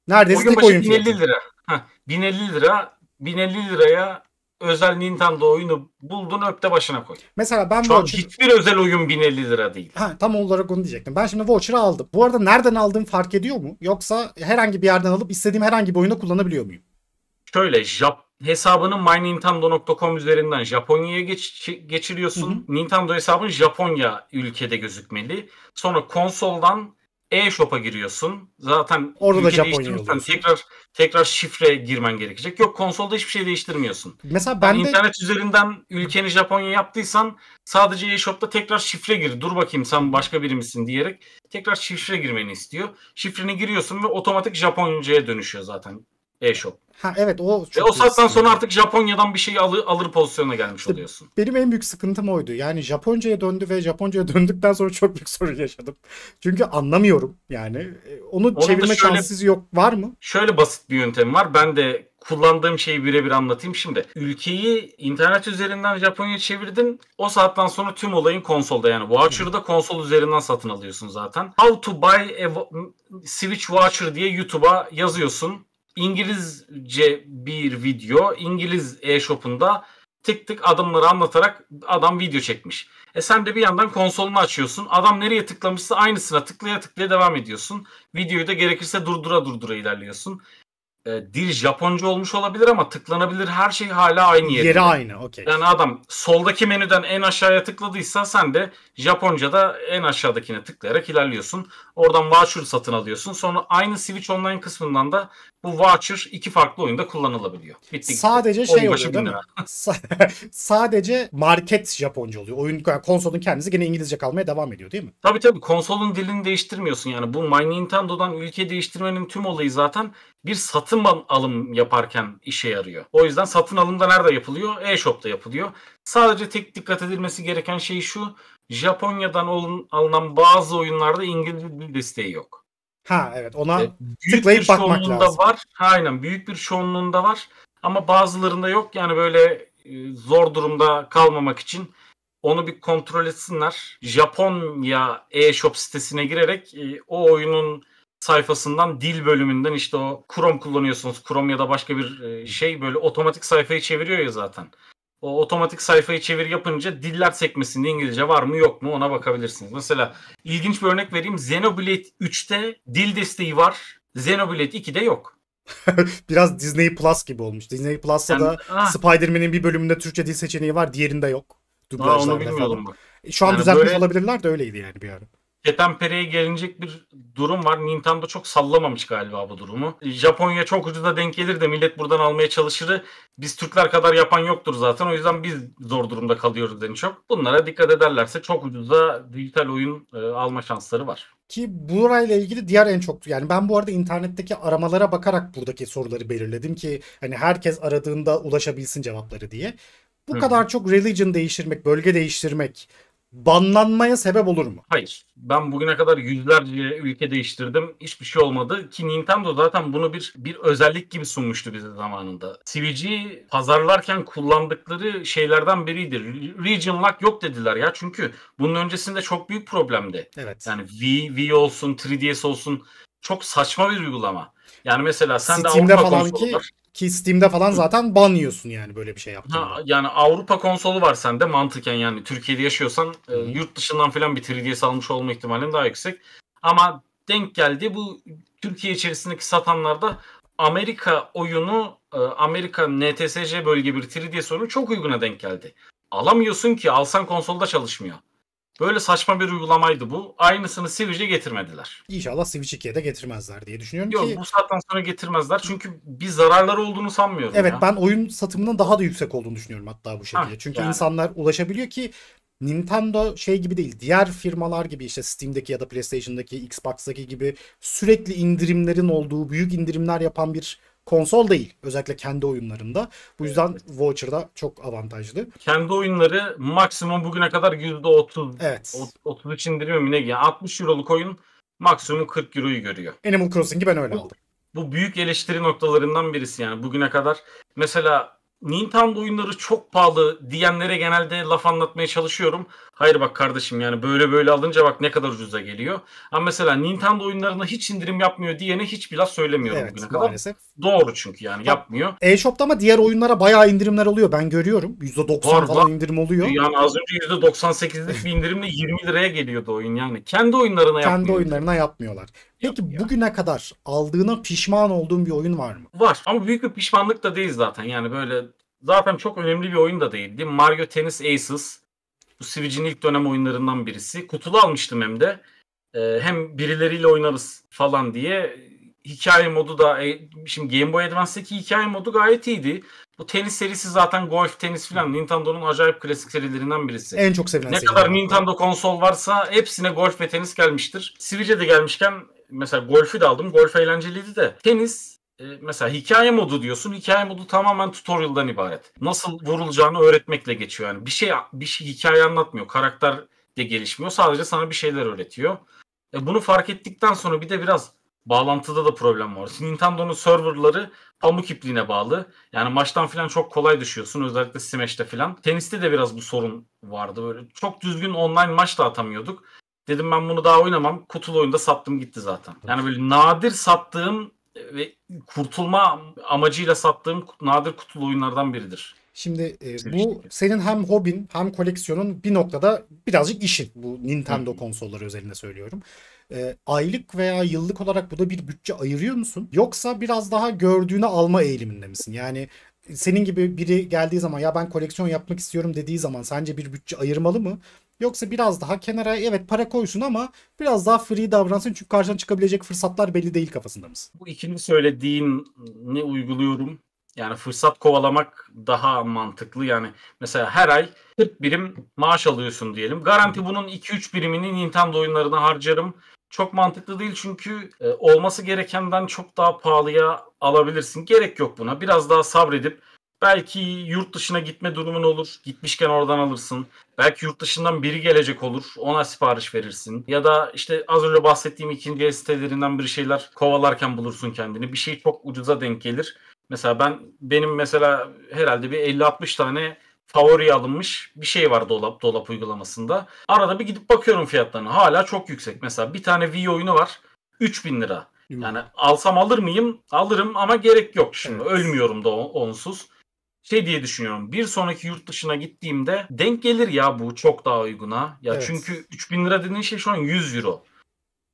neredeyse tek oyun fiyatı. bin elli lira. Heh, bin elli lira bin elli liraya özel Nintendo oyunu buldun öpte başına koy. Mesela ben voucher... hiçbir özel oyun bin elli lira değil. Ha, tam olarak onu diyecektim. Ben şimdi voucher'ı aldım. Bu arada nereden aldığım fark ediyor mu? Yoksa herhangi bir yerden alıp istediğim herhangi bir oyunda kullanabiliyor muyum? Şöyle Jap hesabını my nintendo nokta com üzerinden Japonya'ya geç, geçiriyorsun. Hı hı. Nintendo hesabın Japonya ülkede gözükmeli. Sonra konsoldan e-shop'a giriyorsun. Zaten orada da Japonya tekrar tekrar şifre girmen gerekecek. Yok konsolda hiçbir şey değiştirmiyorsun. Mesela ben yani de... internet üzerinden ülkeni Japonya yaptıysan sadece e-shop'ta tekrar şifre gir. Dur bakayım sen başka biri misin diyerek tekrar şifre girmeni istiyor. Şifreni giriyorsun ve otomatik Japonca'ya dönüşüyor zaten e-shop. Ha evet o çok. E, o saatten sonra artık Japonya'dan bir şey alır, alır pozisyonuna gelmiş işte oluyorsun. Benim en büyük sıkıntım oydu. Yani Japonca'ya döndü ve Japonca'ya döndükten sonra çok büyük sorun yaşadım. Çünkü anlamıyorum yani. Onu Onun çevirme şöyle, şanssız yok var mı? Şöyle basit bir yöntem var. Ben de kullandığım şeyi birebir anlatayım şimdi. Ülkeyi internet üzerinden Japonya'ya çevirdin. O saatten sonra tüm olayın konsolda yani. Voucher'da konsol üzerinden satın alıyorsun zaten. How to buy a Switch voucher diye YouTube'a yazıyorsun. İngilizce bir video İngiliz eShop'unda tık tık adımları anlatarak adam video çekmiş. E sen de bir yandan konsolunu açıyorsun. Adam nereye tıklamışsa aynısına tıklaya tıklaya devam ediyorsun. Videoyu da gerekirse durdura durdura ilerliyorsun. E, dil Japonca olmuş olabilir ama tıklanabilir her şey hala aynı yerde. Yeri aynı, okey. Yani adam soldaki menüden en aşağıya tıkladıysa sen de Japonca'da en aşağıdakine tıklayarak ilerliyorsun. Oradan voucher satın alıyorsun. Sonra aynı Switch Online kısmından da bu voucher iki farklı oyunda kullanılabiliyor. Bitti. Sadece şey oluyor değil mi? Sadece market Japonca oluyor. Oyun, konsolun kendisi gene İngilizce kalmaya devam ediyor değil mi? Tabii tabii. Konsolun dilini değiştirmiyorsun. Yani bu My Nintendo'dan ülke değiştirmenin tüm olayı zaten bir satın alım yaparken işe yarıyor. O yüzden satın alım da nerede yapılıyor? E-shop'ta yapılıyor. Sadece tek dikkat edilmesi gereken şey şu. Japonya'dan alınan bazı oyunlarda İngilizce dil desteği yok. Ha evet, ona e, tıklayıp bakmak lazım. Var. Aynen, büyük bir çoğunluğunda var ama bazılarında yok. Yani böyle e, zor durumda kalmamak için onu bir kontrol etsinler. Japonya e-shop sitesine girerek e, o oyunun sayfasından dil bölümünden işte o Chrome kullanıyorsunuz. Chrome ya da başka bir e, şey böyle otomatik sayfayı çeviriyor ya zaten. O otomatik sayfayı çevir yapınca diller sekmesinde İngilizce var mı yok mu ona bakabilirsiniz. Mesela ilginç bir örnek vereyim. Xenoblade üçte dil desteği var. Xenoblade ikide yok. Biraz Disney Plus gibi olmuş. Disney Plus'ta yani, da ah. Spider-Man'in bir bölümünde Türkçe dil seçeneği var. Diğerinde yok. Aa, onu bilmiyordum bak. Şu an yani düzeltmiş böyle... olabilirler de öyleydi yani bir ara. Ketenpere'ye gelinecek bir durum var. Nintendo çok sallamamış galiba bu durumu. Japonya çok ucuza denk gelir de millet buradan almaya çalışır. Biz Türkler kadar yapan yoktur zaten. O yüzden biz zor durumda kalıyoruz en çok. Bunlara dikkat ederlerse çok ucuza dijital oyun e, alma şansları var. Ki burayla ilgili diğer en çok, yani ben bu arada internetteki aramalara bakarak buradaki soruları belirledim ki hani herkes aradığında ulaşabilsin cevapları diye. Bu Hı. kadar çok religion değiştirmek, bölge değiştirmek banlanmaya sebep olur mu? Hayır. Ben bugüne kadar yüzlerce ülke değiştirdim. Hiçbir şey olmadı. Ki Nintendo zaten bunu bir bir özellik gibi sunmuştu bize zamanında. Switch'i pazarlarken kullandıkları şeylerden biridir. Region lock yok dediler ya. Çünkü bunun öncesinde çok büyük problemdi. Evet. Yani Wii, Wii olsun, üç D S olsun çok saçma bir uygulama. Yani mesela sen Steam'de de Avrupa falan konsolu ki, var. Ki Steam'de falan zaten banlıyorsun yani böyle bir şey yaptığında. Ha, yani Avrupa konsolu var sende mantıken, yani Türkiye'de yaşıyorsan e, yurt dışından falan bir üç D S almış olma ihtimalin daha yüksek. Ama denk geldi bu Türkiye içerisindeki satanlarda Amerika oyunu, e, Amerika N T S C bölge bir üç D S oyunu çok uyguna denk geldi. Alamıyorsun ki, alsan konsolda çalışmıyor. Böyle saçma bir uygulamaydı bu. Aynısını Switch'e getirmediler. İnşallah Switch ikiye de getirmezler diye düşünüyorum. Yok, ki... Yok, bu saatten sonra getirmezler. Çünkü bir zararları olduğunu sanmıyorum. Evet ya. Ben oyun satımının daha da yüksek olduğunu düşünüyorum hatta bu şekilde. Ha, çünkü yani. İnsanlar ulaşabiliyor ki Nintendo şey gibi değil. Diğer firmalar gibi işte Steam'deki ya da PlayStation'daki, Xbox'daki gibi sürekli indirimlerin olduğu, büyük indirimler yapan bir konsol değil. Özellikle kendi oyunlarında. Bu yüzden voucher'da çok avantajlı. Kendi oyunları maksimum bugüne kadar yüzde otuz evet. otuz üç indirimi ne? Yani altmış euroluk oyun maksimum kırk euroyu görüyor. Animal Crossing'i ben öyle bu, aldım. Bu büyük eleştiri noktalarından birisi yani bugüne kadar. Mesela Nintendo oyunları çok pahalı diyenlere genelde laf anlatmaya çalışıyorum. Hayır bak kardeşim, yani böyle böyle alınca bak ne kadar ucuza geliyor. Ama mesela Nintendo oyunlarına hiç indirim yapmıyor diyene hiç bir laf söylemiyorum evet, bugüne maalesef. Kadar. Doğru, çünkü yani ha, yapmıyor. E-Shop'ta ama diğer oyunlara bayağı indirimler oluyor. Ben görüyorum. yüzde doksan var, falan indirim oluyor. Yani az önce yüzde doksan sekizlik bir indirimle yirmi liraya geliyordu oyun yani. Kendi oyunlarına yapmıyor. Kendi oyunlarına yapmıyorlar. Peki yapmıyor. Bugüne kadar aldığına pişman olduğun bir oyun var mı? Var ama büyük bir pişmanlık da değil zaten. Yani böyle zaten çok önemli bir oyun da değildi. Mario Tennis Aces. Bu Switch'in ilk dönem oyunlarından birisi. Kutulu almıştım hem de. Ee, hem birileriyle oynarız falan diye. Hikaye modu da, şimdi Game Boy Advance'daki hikaye modu gayet iyiydi. Bu tenis serisi zaten golf, tenis falan Nintendo'nun acayip klasik serilerinden birisi. En çok sevilen seri. Ne kadar Nintendo konsol varsa hepsine golf ve tenis gelmiştir. Switch'e de gelmişken mesela golf'ü de aldım. Golf eğlenceliydi de. Tenis mesela hikaye modu diyorsun. Hikaye modu tamamen tutorial'dan ibaret. Nasıl vurulacağını öğretmekle geçiyor. Yani bir şey bir şey hikaye anlatmıyor. Karakter de gelişmiyor. Sadece sana bir şeyler öğretiyor. E bunu fark ettikten sonra bir de biraz bağlantıda da problem var. Nintendo'nun serverları pamuk ipliğine bağlı. Yani maçtan falan çok kolay düşüyorsun. Özellikle Smash'te falan. Teniste de biraz bu sorun vardı. Böyle çok düzgün online maç da atamıyorduk. Dedim ben bunu daha oynamam. Kutulu oyunda sattım gitti zaten. Yani böyle nadir sattığım ve kurtulma amacıyla sattığım nadir kutulu oyunlardan biridir. Şimdi e, bu senin hem hobin hem koleksiyonun bir noktada birazcık işin. Bu Nintendo konsolları özelinde söylüyorum. E, aylık veya yıllık olarak bu da bir bütçe ayırıyor musun? Yoksa biraz daha gördüğünü alma eğiliminde misin? Yani senin gibi biri geldiği zaman ya ben koleksiyon yapmak istiyorum dediği zaman sence bir bütçe ayırmalı mı? Yoksa biraz daha kenara evet para koysun ama biraz daha free davransın çünkü karşına çıkabilecek fırsatlar belli değil kafasında mısın? Bu ikini söylediğini uyguluyorum. Yani fırsat kovalamak daha mantıklı. Yani mesela her ay kırk birim maaş alıyorsun diyelim. Garanti bunun iki üç birimini Nintendo oyunlarına harcarım. Çok mantıklı değil çünkü olması gerekenden çok daha pahalıya alabilirsin. Gerek yok buna. Biraz daha sabredip belki yurt dışına gitme durumun olur. Gitmişken oradan alırsın. Belki yurt dışından biri gelecek olur. Ona sipariş verirsin. Ya da işte az önce bahsettiğim ikinci el sitelerinden bir şeyler kovalarken bulursun kendini. Bir şey çok ucuza denk gelir. Mesela ben benim mesela herhalde bir elli altmış tane favori alınmış bir şey var dolap dolap uygulamasında. Arada bir gidip bakıyorum fiyatlarına. Hala çok yüksek. Mesela bir tane Wii oyunu var. üç bin lira. Yani alsam alır mıyım? Alırım ama gerek yok şimdi. Evet. Ölmüyorum da onsuz. Şey diye düşünüyorum. Bir sonraki yurt dışına gittiğimde denk gelir ya bu çok daha uyguna. Ya evet. Çünkü üç bin lira dediğin şey şu an yüz euro.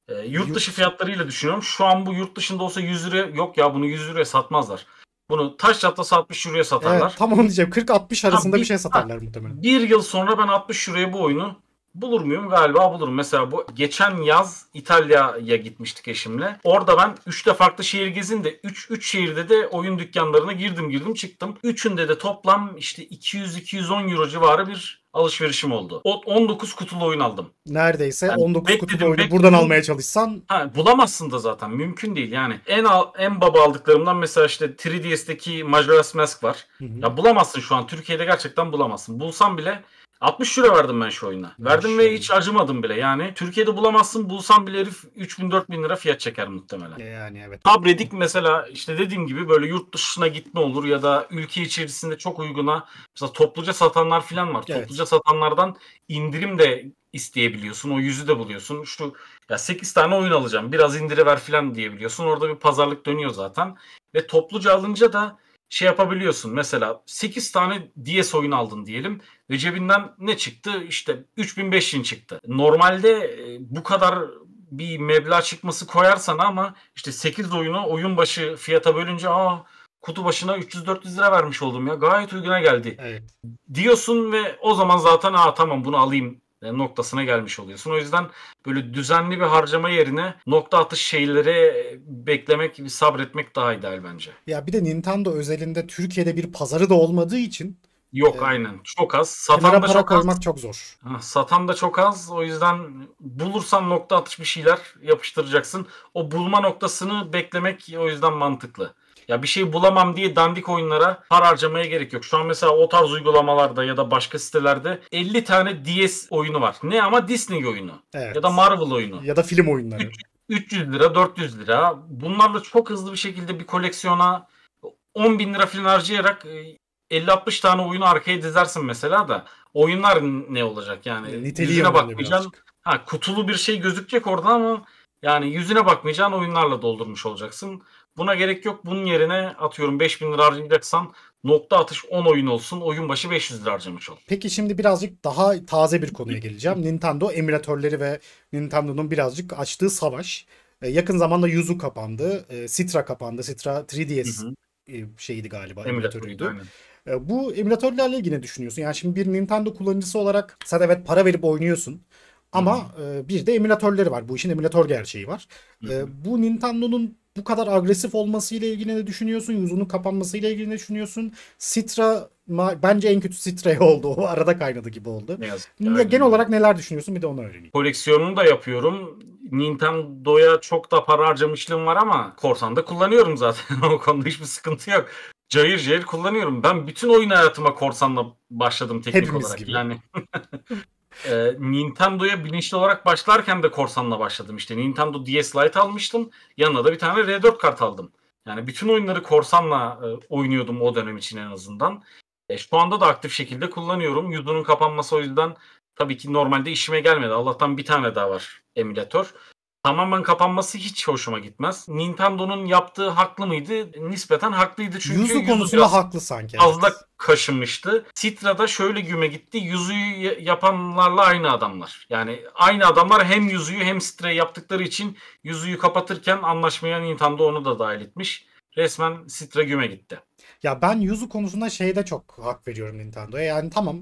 E, yurt dışı fiyatlarıyla düşünüyorum. Şu an bu yurt dışında olsa yüz lira yok ya bunu yüz euroya satmazlar. Bunu taş çatlasa altmış euroya satarlar. Evet, tam onu diyeceğim. kırk altmış arasında ha, bir, bir şey satarlar muhtemelen. Bir yıl sonra ben altmış euroya bu oyunu bulur muyum? Galiba bulurum. Mesela bu geçen yaz İtalya'ya gitmiştik eşimle. Orada ben üçte farklı şehir gezinde üç şehirde de oyun dükkanlarına girdim girdim çıktım. Üçünde de toplam işte iki yüz iki yüz on euro civarı bir alışverişim oldu. on dokuz kutulu oyun aldım. Neredeyse yani on dokuz kutulu oyunu buradan almaya çalışsan. Ha, bulamazsın da zaten. Mümkün değil yani. En al, en baba aldıklarımdan mesela işte üç D S'deki Majora's Mask var. Hı hı. Ya bulamazsın şu an. Türkiye'de gerçekten bulamazsın. Bulsam bile altmış lira verdim ben şu oyuna. Verdim ve hiç acımadım bile. Yani Türkiye'de bulamazsın. Bulsam bile herif üç bin dört bin lira fiyat çeker muhtemelen. Yani evet. Tabredik mesela işte dediğim gibi böyle yurt dışına gitme olur ya da ülke içerisinde çok uyguna mesela topluca satanlar falan var. Evet. Topluca satanlardan indirim de isteyebiliyorsun. O yüzü de buluyorsun. Şu ya sekiz tane oyun alacağım. Biraz indiriver falan diyebiliyorsun. Orada bir pazarlık dönüyor zaten. Ve topluca alınca da şey yapabiliyorsun mesela sekiz tane D S oyun aldın diyelim ve cebinden ne çıktı? İşte üç bin beş bin çıktı. Normalde bu kadar bir meblağ çıkması koyarsan ama işte sekiz oyunu oyun başı fiyata bölünce aa kutu başına üç yüz dört yüz lira vermiş oldum ya gayet uyguna geldi evet. diyorsun ve o zaman zaten aa tamam bunu alayım noktasına gelmiş oluyorsun. O yüzden böyle düzenli bir harcama yerine nokta atış şeylere beklemek, sabretmek daha ideal bence. Ya bir de Nintendo özelinde Türkiye'de bir pazarı da olmadığı için yok e, aynen. Çok az. Satan da para çok koymak az. Çok zor. Satan da çok az. O yüzden bulursan nokta atış bir şeyler yapıştıracaksın. O bulma noktasını beklemek o yüzden mantıklı. Ya bir şey bulamam diye dandik oyunlara para harcamaya gerek yok. Şu an mesela o tarz uygulamalarda ya da başka sitelerde elli tane D S oyunu var. Ne ama Disney oyunu evet. ya da Marvel oyunu. Ya da film oyunları. üç yüz lira, dört yüz lira. Bunlarla çok hızlı bir şekilde bir koleksiyona on bin lira falan harcayarak elli altmış tane oyunu arkaya dizersin mesela da oyunlar ne olacak yani? Niteliğine bakmayacaksın. Ha, kutulu bir şey gözükecek orada ama yani yüzüne bakmayacağın oyunlarla doldurmuş olacaksın. Buna gerek yok. Bunun yerine atıyorum beş bin lira harcayacaksan nokta atış on oyun olsun. Oyun başı beş yüz lira harcamış ol. Peki şimdi birazcık daha taze bir konuya geleceğim. Nintendo emülatörleri ve Nintendo'nun birazcık açtığı savaş. Yakın zamanda Yuzu kapandı. Citra kapandı. Citra üç D S hı hı. şeydi galiba. Emülatörüydü. Aynen. Bu emülatörlerle ilgili ne düşünüyorsun? Yani şimdi bir Nintendo kullanıcısı olarak sen evet para verip oynuyorsun. Ama hmm. bir de emülatörleri var. Bu işin emülatör gerçeği var. Hmm. Bu Nintendo'nun bu kadar agresif olmasıyla ilgili ne düşünüyorsun? Yuzu'nun kapanmasıyla ilgili ne düşünüyorsun? Citra, bence en kötü Citra'ya oldu. O arada kaynadı gibi oldu. Ne yazık, ya genel olarak neler düşünüyorsun? Bir de onu öğreneyim. Koleksiyonunu da yapıyorum. Nintendo'ya çok da para harcamışlığım var ama Korsan'da kullanıyorum zaten. O konuda hiçbir sıkıntı yok. Cayır cayır kullanıyorum. Ben bütün oyun hayatıma Korsan'la başladım teknik Hepimiz olarak. Gibi. Yani... Ee, Nintendo'ya bilinçli olarak başlarken de Korsan'la başladım. İşte Nintendo D S Lite almıştım. Yanına da bir tane R dört kart aldım. Yani bütün oyunları Korsan'la e, oynuyordum o dönem için en azından. E, şu anda da aktif şekilde kullanıyorum. Yuzu'nun kapanması o yüzden tabii ki normalde işime gelmedi. Allah'tan bir tane daha var emülatör. tamamen kapanması hiç hoşuma gitmez. Nintendo'nun yaptığı haklı mıydı? Nispeten haklıydı çünkü Yuzu konusunda haklı sanki. Az da kaşınmıştı. Citra'da şöyle güme gitti. Yuzu'yu yapanlarla aynı adamlar. Yani aynı adamlar hem Yuzu'yu hem Citra'yı yaptıkları için Yuzu'yu kapatırken anlaşmayan Nintendo onu da dahil etmiş. Resmen Citra güme gitti. Ya ben Yuzu konusunda şeyde çok hak veriyorum Nintendo'ya. Yani tamam,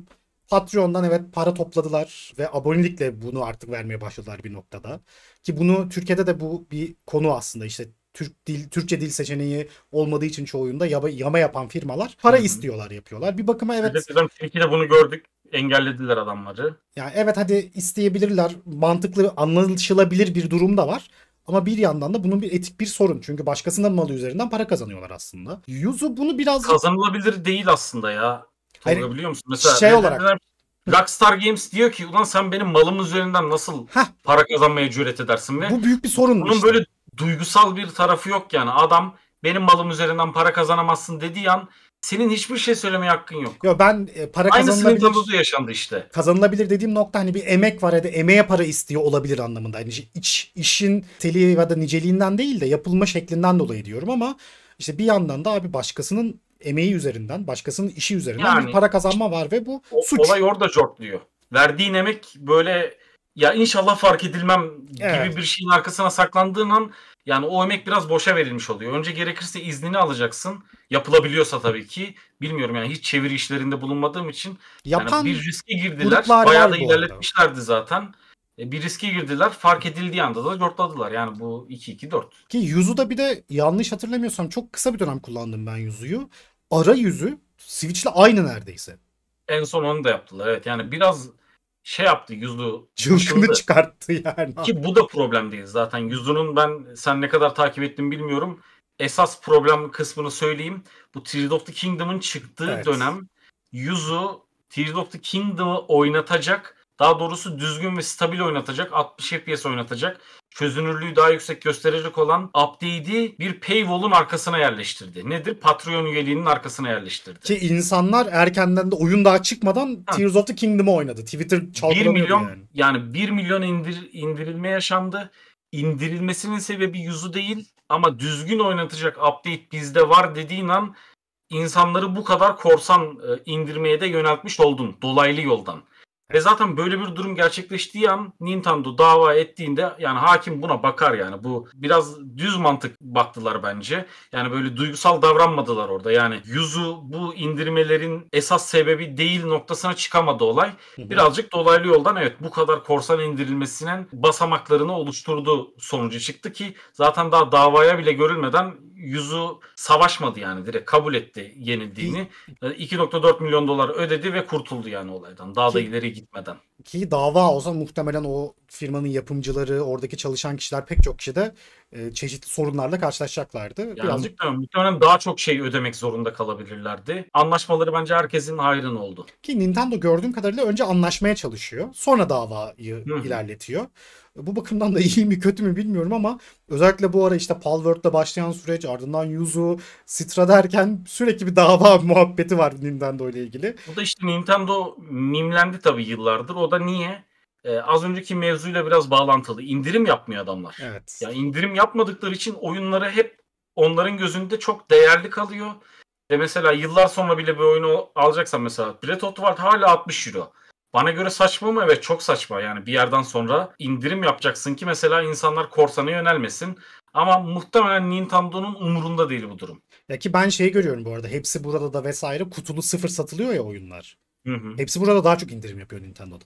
Patreon'dan evet para topladılar ve abonelikle bunu artık vermeye başladılar bir noktada. Ki bunu Türkiye'de de bu bir konu aslında, işte Türk dil, Türkçe dil seçeneği olmadığı için çoğu oyunda yama, yama yapan firmalar para Hı-hı. istiyorlar, yapıyorlar. Bir bakıma evet. Türkiye'de bunu gördük, engellediler adamları. Yani evet, hadi isteyebilirler, mantıklı, anlaşılabilir bir durum da var. Ama bir yandan da bunun bir etik bir sorun. Çünkü başkasının malı üzerinden para kazanıyorlar aslında. Yuzu bunu biraz... Kazanılabilir değil aslında ya. Hayır, biliyor musun? Mesela şey olarak... Rockstar Games diyor ki ulan sen benim malım üzerinden nasıl Heh. para kazanmaya cüret edersin? Ve bu büyük bir sorun. Bunun işte böyle duygusal bir tarafı yok yani. Adam benim malım üzerinden para kazanamazsın dediği an senin hiçbir şey söylemeye hakkın yok. Yo, ben para kazanılabilir. Aynı yaşandı işte. Kazanılabilir dediğim nokta hani bir emek var ya da emeğe para istiyor olabilir anlamında. Yani iç, işin teliği ya da niceliğinden değil de yapılma şeklinden dolayı diyorum ama işte bir yandan da abi başkasının emeği üzerinden, başkasının işi üzerinden yani bir para kazanma var ve bu o, suç. Olay orada cortluyor. Verdiğin emek böyle ya inşallah fark edilmem evet. gibi bir şeyin arkasına saklandığın an yani o emek biraz boşa verilmiş oluyor. Önce gerekirse iznini alacaksın. Yapılabiliyorsa tabii ki. Bilmiyorum yani, hiç çeviri işlerinde bulunmadığım için. Yapan yani bir riske girdiler. Bayağı da ilerletmişlerdi arada. zaten. Bir riske girdiler. Fark edildiği anda da dörtladılar. Yani bu iki iki dört. Ki Yuzu'da bir de yanlış hatırlamıyorsam çok kısa bir dönem kullandım ben Yuzu'yu. Arayüzü Switch'le aynı neredeyse. En son onu da yaptılar. Evet yani biraz şey yaptı Yuzu. Cılkını çıkarttı yani. Ki bu da problem değil zaten. Yuzu'nun ben sen ne kadar takip ettin bilmiyorum. Esas problem kısmını söyleyeyim. Bu Tears of the Kingdom'ın çıktığı evet. dönem Yuzu Tears of the Kingdom'ı oynatacak. Daha doğrusu düzgün ve stabil oynatacak, altmış F P S oynatacak, çözünürlüğü daha yüksek gösterecek olan update'i bir paywall'un arkasına yerleştirdi. Nedir? Patreon üyeliğinin arkasına yerleştirdi. Ki insanlar erkenden de oyun daha çıkmadan ha. Tears of the Kingdom'u oynadı. Twitter çalkalanıyordu milyon, yani. Yani bir milyon indir, indirilme yaşandı. İndirilmesinin sebebi Yuzu değil ama düzgün oynatacak update bizde var dediğin an insanları bu kadar korsan indirmeye de yöneltmiş oldun dolaylı yoldan. Ve zaten böyle bir durum gerçekleştiği an Nintendo dava ettiğinde yani hakim buna bakar yani. Bu biraz düz mantık baktılar bence. Yani böyle duygusal davranmadılar orada. Yani Yuzu bu indirmelerin esas sebebi değil noktasına çıkamadı olay. Birazcık dolaylı yoldan evet bu kadar korsan indirilmesinin basamaklarını oluşturduğu sonucu çıktı ki zaten daha davaya bile görülmeden Yuzu savaşmadı yani, direkt kabul etti yenildiğini. iki nokta dört milyon dolar ödedi ve kurtuldu yani olaydan. Daha da ileri gitmeden. Ki dava olsa muhtemelen o firmanın yapımcıları, oradaki çalışan kişiler, pek çok kişi de e, çeşitli sorunlarla karşılaşacaklardı. Yani birazcık muhtemelen daha çok şey ödemek zorunda kalabilirlerdi. Anlaşmaları bence herkesin hayrına oldu. Ki Nintendo gördüğüm kadarıyla önce anlaşmaya çalışıyor. Sonra davayı Hı. ilerletiyor. Bu bakımdan da iyi mi kötü mü bilmiyorum ama özellikle bu ara işte Palworld'da başlayan süreç, ardından Yuzu, Citra derken sürekli bir dava muhabbeti var Nintendo ile ilgili. Bu da işte Nintendo mimlendi tabii yıllardır. O da niye? Ee, az önceki mevzuyla biraz bağlantılı. İndirim yapmıyor adamlar. Evet. Ya indirim yapmadıkları için oyunları hep onların gözünde çok değerli kalıyor. Ve mesela yıllar sonra bile bir oyunu alacaksan mesela Breath of the Wild hala altmış euro. Bana göre saçma mı? Evet, çok saçma. Yani bir yerden sonra indirim yapacaksın ki mesela insanlar korsana yönelmesin. Ama muhtemelen Nintendo'nun umurunda değil bu durum. Ya ki ben şeyi görüyorum bu arada. Hepsi burada da vesaire kutulu sıfır satılıyor ya oyunlar. Hı hı. Hepsi burada daha çok indirim yapıyor Nintendo'da.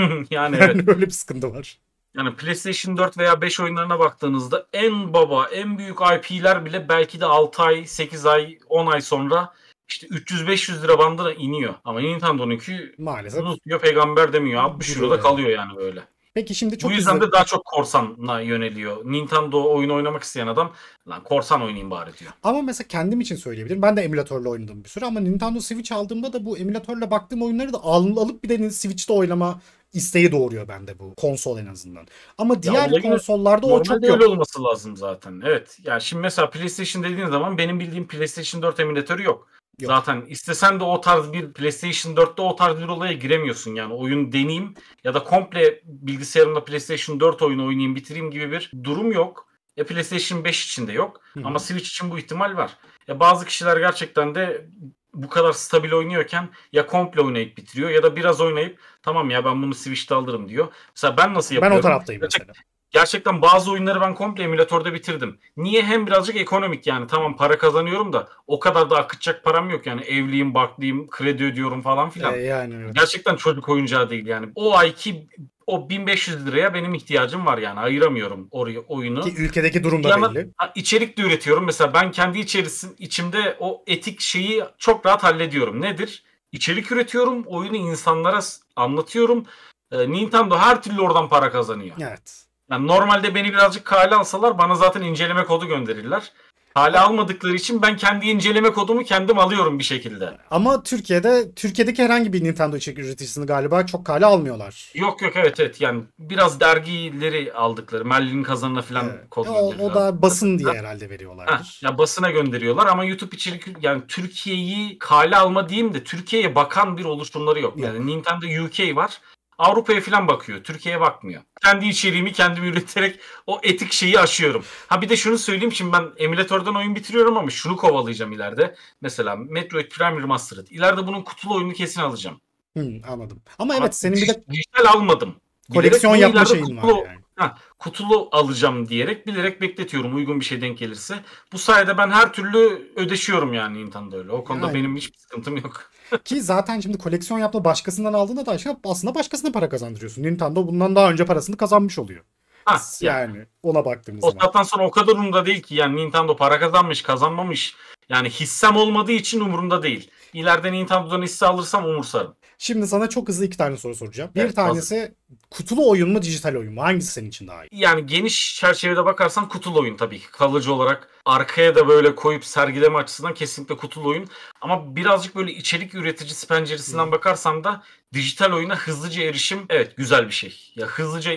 yani, yani evet. Öyle bir sıkıntı var. Yani PlayStation dört veya beş oyunlarına baktığınızda en baba, en büyük I P'ler bile belki de altı ay, sekiz ay, on ay sonra İşte üç yüz beş yüz lira bandına iniyor. Ama Nintendo'nunki maalesef diyor, peygamber demiyor. altmış euro'da kalıyor yani böyle. Peki şimdi çok Bu yüzden izledim. de daha çok korsana yöneliyor. Nintendo oyunu oynamak isteyen adam lan korsan oynayayım bari diyor. Ama mesela kendim için söyleyebilirim. Ben de emülatörle oynadım bir süre ama Nintendo Switch aldığımda da bu emülatörle baktığım oyunları da alıp bir de Switch'te oynama isteği doğuruyor bende bu konsol en azından. Ama diğer ya, konsollarda o çok yok. Öyle olması lazım zaten. Evet. Yani şimdi mesela PlayStation dediğin zaman benim bildiğim PlayStation dört emülatörü yok. Yok. Zaten istesen de o tarz bir PlayStation dörtte o tarz bir olaya giremiyorsun yani. Oyun deneyim ya da komple bilgisayarımda PlayStation dört oyunu oynayayım bitireyim gibi bir durum yok. E PlayStation beş için de yok. Hı-hı. Ama Switch için bu ihtimal var. E bazı kişiler gerçekten de bu kadar stabil oynuyorken ya komple oynayıp bitiriyor ya da biraz oynayıp tamam ya ben bunu Switch'te alırım diyor. Mesela ben nasıl yapıyorum? Ben o taraftayım Gerçek- mesela. Gerçekten bazı oyunları ben komple emülatörde bitirdim. Niye? Hem birazcık ekonomik yani. Tamam para kazanıyorum da o kadar da akıtacak param yok yani. Evliyim, barklıyım, kredi ödüyorum falan filan. E yani, evet. Gerçekten çocuk oyuncağı değil yani. O ayki o bin beş yüz liraya benim ihtiyacım var yani. Ayıramıyorum oraya oyunu. Ki ülkedeki durum da yani, belli. İçerik de üretiyorum. Mesela ben kendi içerisinde, içimde o etik şeyi çok rahat hallediyorum. Nedir? İçerik üretiyorum. Oyunu insanlara anlatıyorum. Ee, Nintendo her türlü oradan para kazanıyor. Evet. Yani normalde beni birazcık kale alsalar bana zaten inceleme kodu gönderirler. Hale almadıkları için ben kendi inceleme kodumu kendim alıyorum bir şekilde. Ama Türkiye'de Türkiye'deki herhangi bir Nintendo içerik üreticisini galiba çok kale almıyorlar. Yok yok evet evet yani biraz dergileri aldıkları Merlin'in Kazanı'na falan evet. kod gönderiyorlar. O, o da basın diye herhalde veriyorlardır. Ha, ya basına gönderiyorlar ama YouTube içerik yani Türkiye'yi kale alma diyeyim de Türkiye'ye bakan bir oluşumları yok. Yani yok. Nintendo U K var. Avrupa'ya falan bakıyor. Türkiye'ye bakmıyor. Kendi içeriğimi kendim üreterek o etik şeyi aşıyorum. Ha bir de şunu söyleyeyim. Şimdi ben emülatörden oyun bitiriyorum ama şunu kovalayacağım ileride. Mesela Metroid Prime Remastered. İleride bunun kutulu oyunu kesin alacağım. Hı, anladım. Ama, ama evet senin bir de... Dijital almadım. Koleksiyon bilerek yapma şeyin kutulu... var yani. Ha, kutulu alacağım diyerek bilerek bekletiyorum uygun bir şey denk gelirse. Bu sayede ben her türlü ödeşiyorum yani Nintendo öyle. O konuda yani. Benim hiçbir sıkıntım yok. Ki zaten şimdi koleksiyon yapma başkasından aldığında da aslında başkasına para kazandırıyorsun. Nintendo bundan daha önce parasını kazanmış oluyor. Ha, yani, yani ona baktığımız o zaman. O zaten sonra o kadar umurumda değil ki yani Nintendo para kazanmış kazanmamış. Yani hissem olmadığı için umurumda değil. İleride Nintendo'dan hisse alırsam umursarım. Şimdi sana çok hızlı iki tane soru soracağım. Bir evet, tanesi hazır. Kutulu oyun mu dijital oyun mu? Hangisi senin için daha iyi? Yani geniş çerçevede bakarsan kutulu oyun tabii ki. Kalıcı olarak arkaya da böyle koyup sergileme açısından kesinlikle kutulu oyun. Ama birazcık böyle içerik üreticisi penceresinden hmm. bakarsan da dijital oyuna hızlıca erişim evet güzel bir şey. Ya hızlıca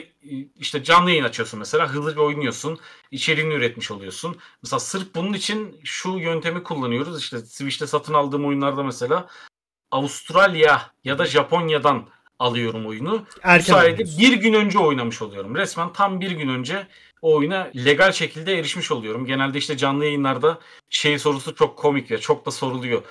işte canlı yayın açıyorsun mesela. Hızlıca oynuyorsun. İçeriğini üretmiş oluyorsun. Mesela sırf bunun için şu yöntemi kullanıyoruz. İşte Switch'te satın aldığım oyunlarda mesela Avustralya ya da Japonya'dan alıyorum oyunu. Erken bu sayede bir gün önce oynamış oluyorum. Resmen tam bir gün önce o oyuna legal şekilde erişmiş oluyorum. Genelde işte canlı yayınlarda şey sorusu çok komik ve çok da soruluyor.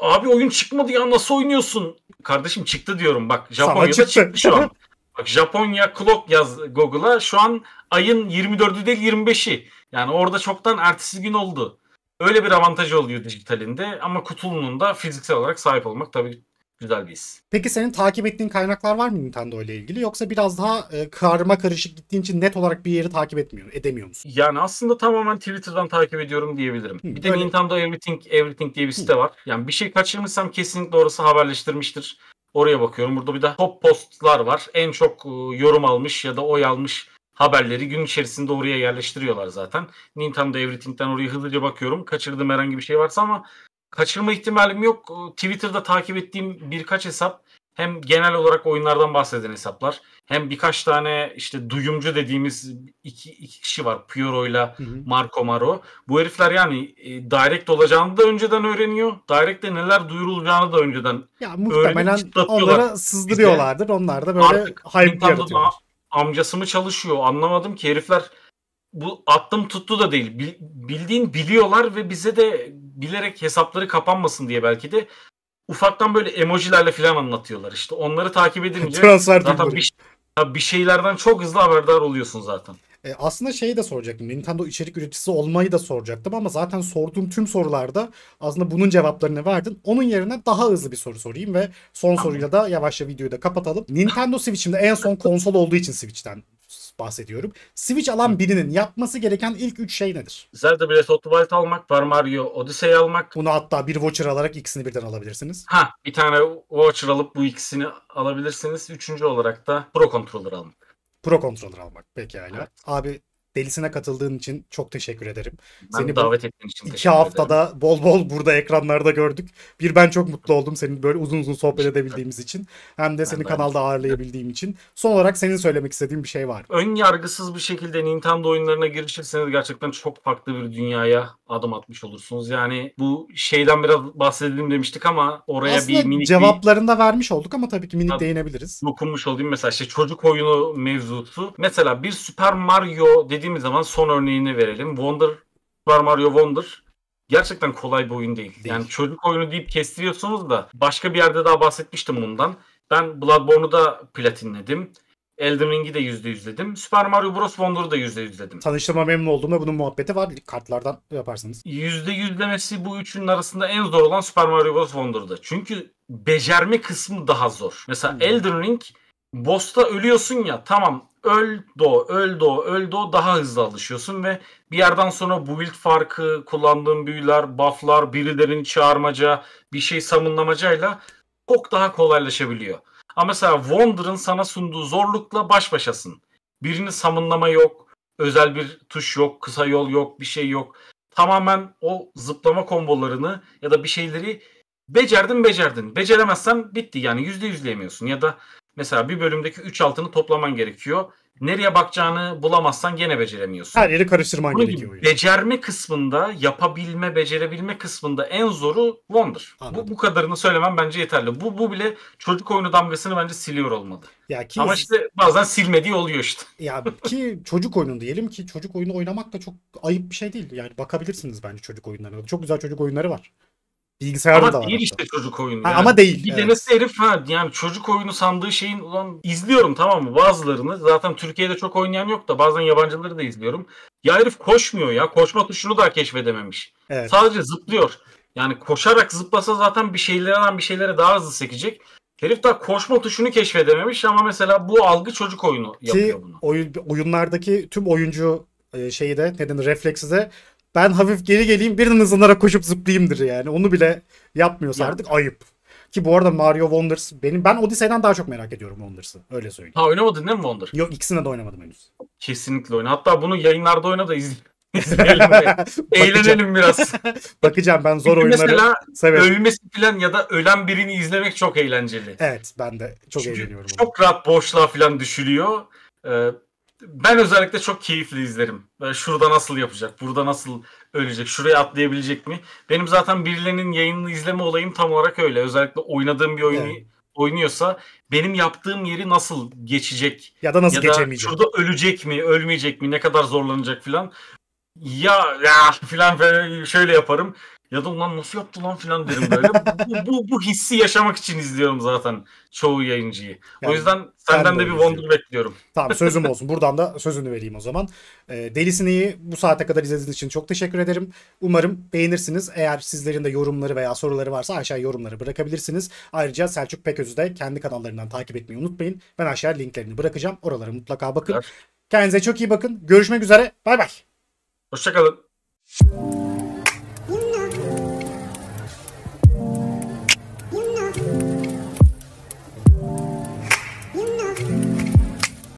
Abi oyun çıkmadı ya nasıl oynuyorsun? Kardeşim çıktı diyorum bak Japonya'da çıktı. çıktı şu an. Bak Japonya clock yaz Google'a şu an ayın yirmi dördü değil yirmi beşi. Yani orada çoktan ertesi gün oldu. Öyle bir avantajı oluyor dijitalinde ama kutulunun da fiziksel olarak sahip olmak tabii güzel bir his. Peki senin takip ettiğin kaynaklar var mı Nintendo ile ilgili yoksa biraz daha e, karma karışık gittiğin için net olarak bir yeri takip etmiyor, edemiyor musun? Yani aslında tamamen Twitter'dan takip ediyorum diyebilirim. Hı, bir de öyle. Nintendo Everything, Everything diye bir site Hı. var. Yani bir şey kaçırmışsam kesinlikle orası haberleştirmiştir. Oraya bakıyorum. Burada bir de top postlar var. En çok e, yorum almış ya da oy almış haberleri gün içerisinde oraya yerleştiriyorlar zaten. Nintendo Everything'den oraya hızlıca bakıyorum. Kaçırdığım herhangi bir şey varsa ama kaçırma ihtimalim yok. Twitter'da takip ettiğim birkaç hesap hem genel olarak oyunlardan bahseden hesaplar hem birkaç tane işte duyumcu dediğimiz iki, iki kişi var. Pioro'yla Marco Maro. Bu herifler yani e, direkt olacağını da önceden öğreniyor. Direct'te neler duyurulacağını da önceden ya muhtemelen onlara sızdırıyorlardır. İşte, onlar da böyle hype yaratıyorlar. Amcası mı çalışıyor anlamadım ki herifler bu attım tuttu da değil bildiğin biliyorlar ve bize de bilerek hesapları kapanmasın diye belki de ufaktan böyle emojilerle falan anlatıyorlar işte onları takip edince zaten bir, bir şeylerden çok hızlı haberdar oluyorsun zaten. E aslında şeyi de soracaktım. Nintendo içerik üreticisi olmayı da soracaktım ama zaten sorduğum tüm sorularda aslında bunun cevaplarını verdin. Onun yerine daha hızlı bir soru sorayım ve son soruyla da yavaşça videoyu da kapatalım. Nintendo Switch'imde en son konsol olduğu için Switch'ten bahsediyorum. Switch alan birinin yapması gereken ilk üç şey nedir? Zelda Breath of the Wild almak, Super Mario Odyssey almak. Bunu hatta bir voucher alarak ikisini birden alabilirsiniz. Ha, bir tane voucher alıp bu ikisini alabilirsiniz. Üçüncü olarak da Pro Controller almak. Pro Controller almak. Peki hala. Evet. Abi delisine katıldığın için çok teşekkür ederim. Ben seni davet ettiğin için iki haftada ederim. Bol bol burada ekranlarda gördük. Bir ben çok mutlu oldum senin böyle uzun uzun sohbet edebildiğimiz için. Hem de seni ben kanalda ben ağırlayabildiğim için. Son olarak senin söylemek istediğin bir şey var. Ön yargısız bir şekilde Nintendo oyunlarına girişirseniz gerçekten çok farklı bir dünyaya adım atmış olursunuz. Yani bu şeyden biraz bahsedelim demiştik ama oraya aslında bir minik cevaplarını da vermiş olduk ama tabii ki minik değinebiliriz. Dokunmuş olayım mesela işte çocuk oyunu mevzusu. Mesela bir Super Mario dediğimiz zaman son örneğini verelim. Wonder, Super Mario Wonder gerçekten kolay bir oyun değil. değil. Yani çocuk oyunu deyip kestiriyorsunuz da başka bir yerde daha bahsetmiştim bundan. Ben Bloodborne'u da platinledim. Elden Ring'i de yüzde yüzledim. Super Mario Bros. Wonder'u da yüzde yüzledim. Tanıştırma memnun olduğumda bunun muhabbeti var. Kartlardan yaparsanız. yüzde yüzlemesi bu üçünün arasında en zor olan Super Mario Bros. Wonder'da. Çünkü becerme kısmı daha zor. Mesela hmm. Elden Ring boss'ta ölüyorsun ya tamam öl do öl do öl do daha hızlı alışıyorsun ve bir yerden sonra build farkı, kullandığın büyüler, bufflar, birilerini çağırmaca, bir şey samınlamacayla çok daha kolaylaşabiliyor. Ama mesela Wonder'ın sana sunduğu zorlukla baş başasın. Birini samınlama yok, özel bir tuş yok, kısa yol yok, bir şey yok. Tamamen o zıplama kombolarını ya da bir şeyleri becerdin becerdin. Beceremezsen bitti yani yüzde yüzleyemiyorsun. Ya da mesela bir bölümdeki üç altını toplaman gerekiyor. Nereye bakacağını bulamazsan gene beceremiyorsun. Her yeri karıştırman bunun gerekiyor. Becerme kısmında, yapabilme, becerebilme kısmında en zoru Wonder. Bu, bu kadarını söylemem bence yeterli. Bu bu bile çocuk oyunu damgasını bence siliyor olmadı. Ya ki, ama işte bazen silmediği oluyor işte. Ya ki çocuk oyunu diyelim ki çocuk oyunu oynamak da çok ayıp bir şey değil. Yani bakabilirsiniz bence çocuk oyunlarına. Çok güzel çocuk oyunları var. Bilgisayarda ama da var. Ama değil işte çocuk oyunu. Ha, yani. Ama değil. Bir evet. denesi herif ha, yani çocuk oyunu sandığı şeyin ulan izliyorum tamam mı bazılarını. Zaten Türkiye'de çok oynayan yok da bazen yabancıları da izliyorum. Ya herif koşmuyor ya. Koşma tuşunu daha keşfedememiş. Evet. Sadece zıplıyor. Yani koşarak zıplasa zaten bir şeylerden bir şeylere daha hızlı sekecek. Herif daha koşma tuşunu keşfedememiş ama mesela bu algı çocuk oyunu yapıyor bunu. Ki oyun, oyunlardaki tüm oyuncu şeyi de nedeni refleksi de ben hafif geri geleyim birden hızlanarak koşup zıplayayımdır yani. Onu bile yapmıyorsa artık ayıp. Ki bu arada Mario Wonders benim ben Odyssey'den daha çok merak ediyorum Wonders'ı. Öyle söyleyeyim. Ha oynamadın değil mi Wonder? Yok ikisini de oynamadım henüz. Kesinlikle oyna. Hatta bunu yayınlarda oyna da izleyelim. Eğlenelim biraz. Bakacağım ben zor oyunları mesela severim. Ölmesi falan ya da ölen birini izlemek çok eğlenceli. Evet ben de çok çünkü eğleniyorum. Çok onu. Rahat boşluğa falan düşülüyor. Ee, Ben özellikle çok keyifli izlerim. Şurada nasıl yapacak, burada nasıl ölecek, şuraya atlayabilecek mi? Benim zaten birilerinin yayınını izleme olayım tam olarak öyle. Özellikle oynadığım bir oyunu evet. oynuyorsa benim yaptığım yeri nasıl geçecek? Ya da nasıl ya geçemeyecek? Da şurada ölecek mi, ölmeyecek mi, ne kadar zorlanacak filan. Ya, ya filan şöyle yaparım. Ya da ulan nasıl yaptı lan filan derim böyle. bu, bu, bu hissi yaşamak için izliyorum zaten çoğu yayıncıyı. Yani, o yüzden senden de, de bir Wonder bekliyorum. Tamam sözüm olsun. Buradan da sözünü vereyim o zaman. E, Delisine'yi bu saate kadar izlediğiniz için çok teşekkür ederim. Umarım beğenirsiniz. Eğer sizlerin de yorumları veya soruları varsa aşağı yorumları bırakabilirsiniz. Ayrıca Selçuk Peköz'ü de kendi kanallarından takip etmeyi unutmayın. Ben aşağı linklerini bırakacağım. Oralara mutlaka bakın. Evet. Kendinize çok iyi bakın. Görüşmek üzere. Bay bay. Hoşçakalın.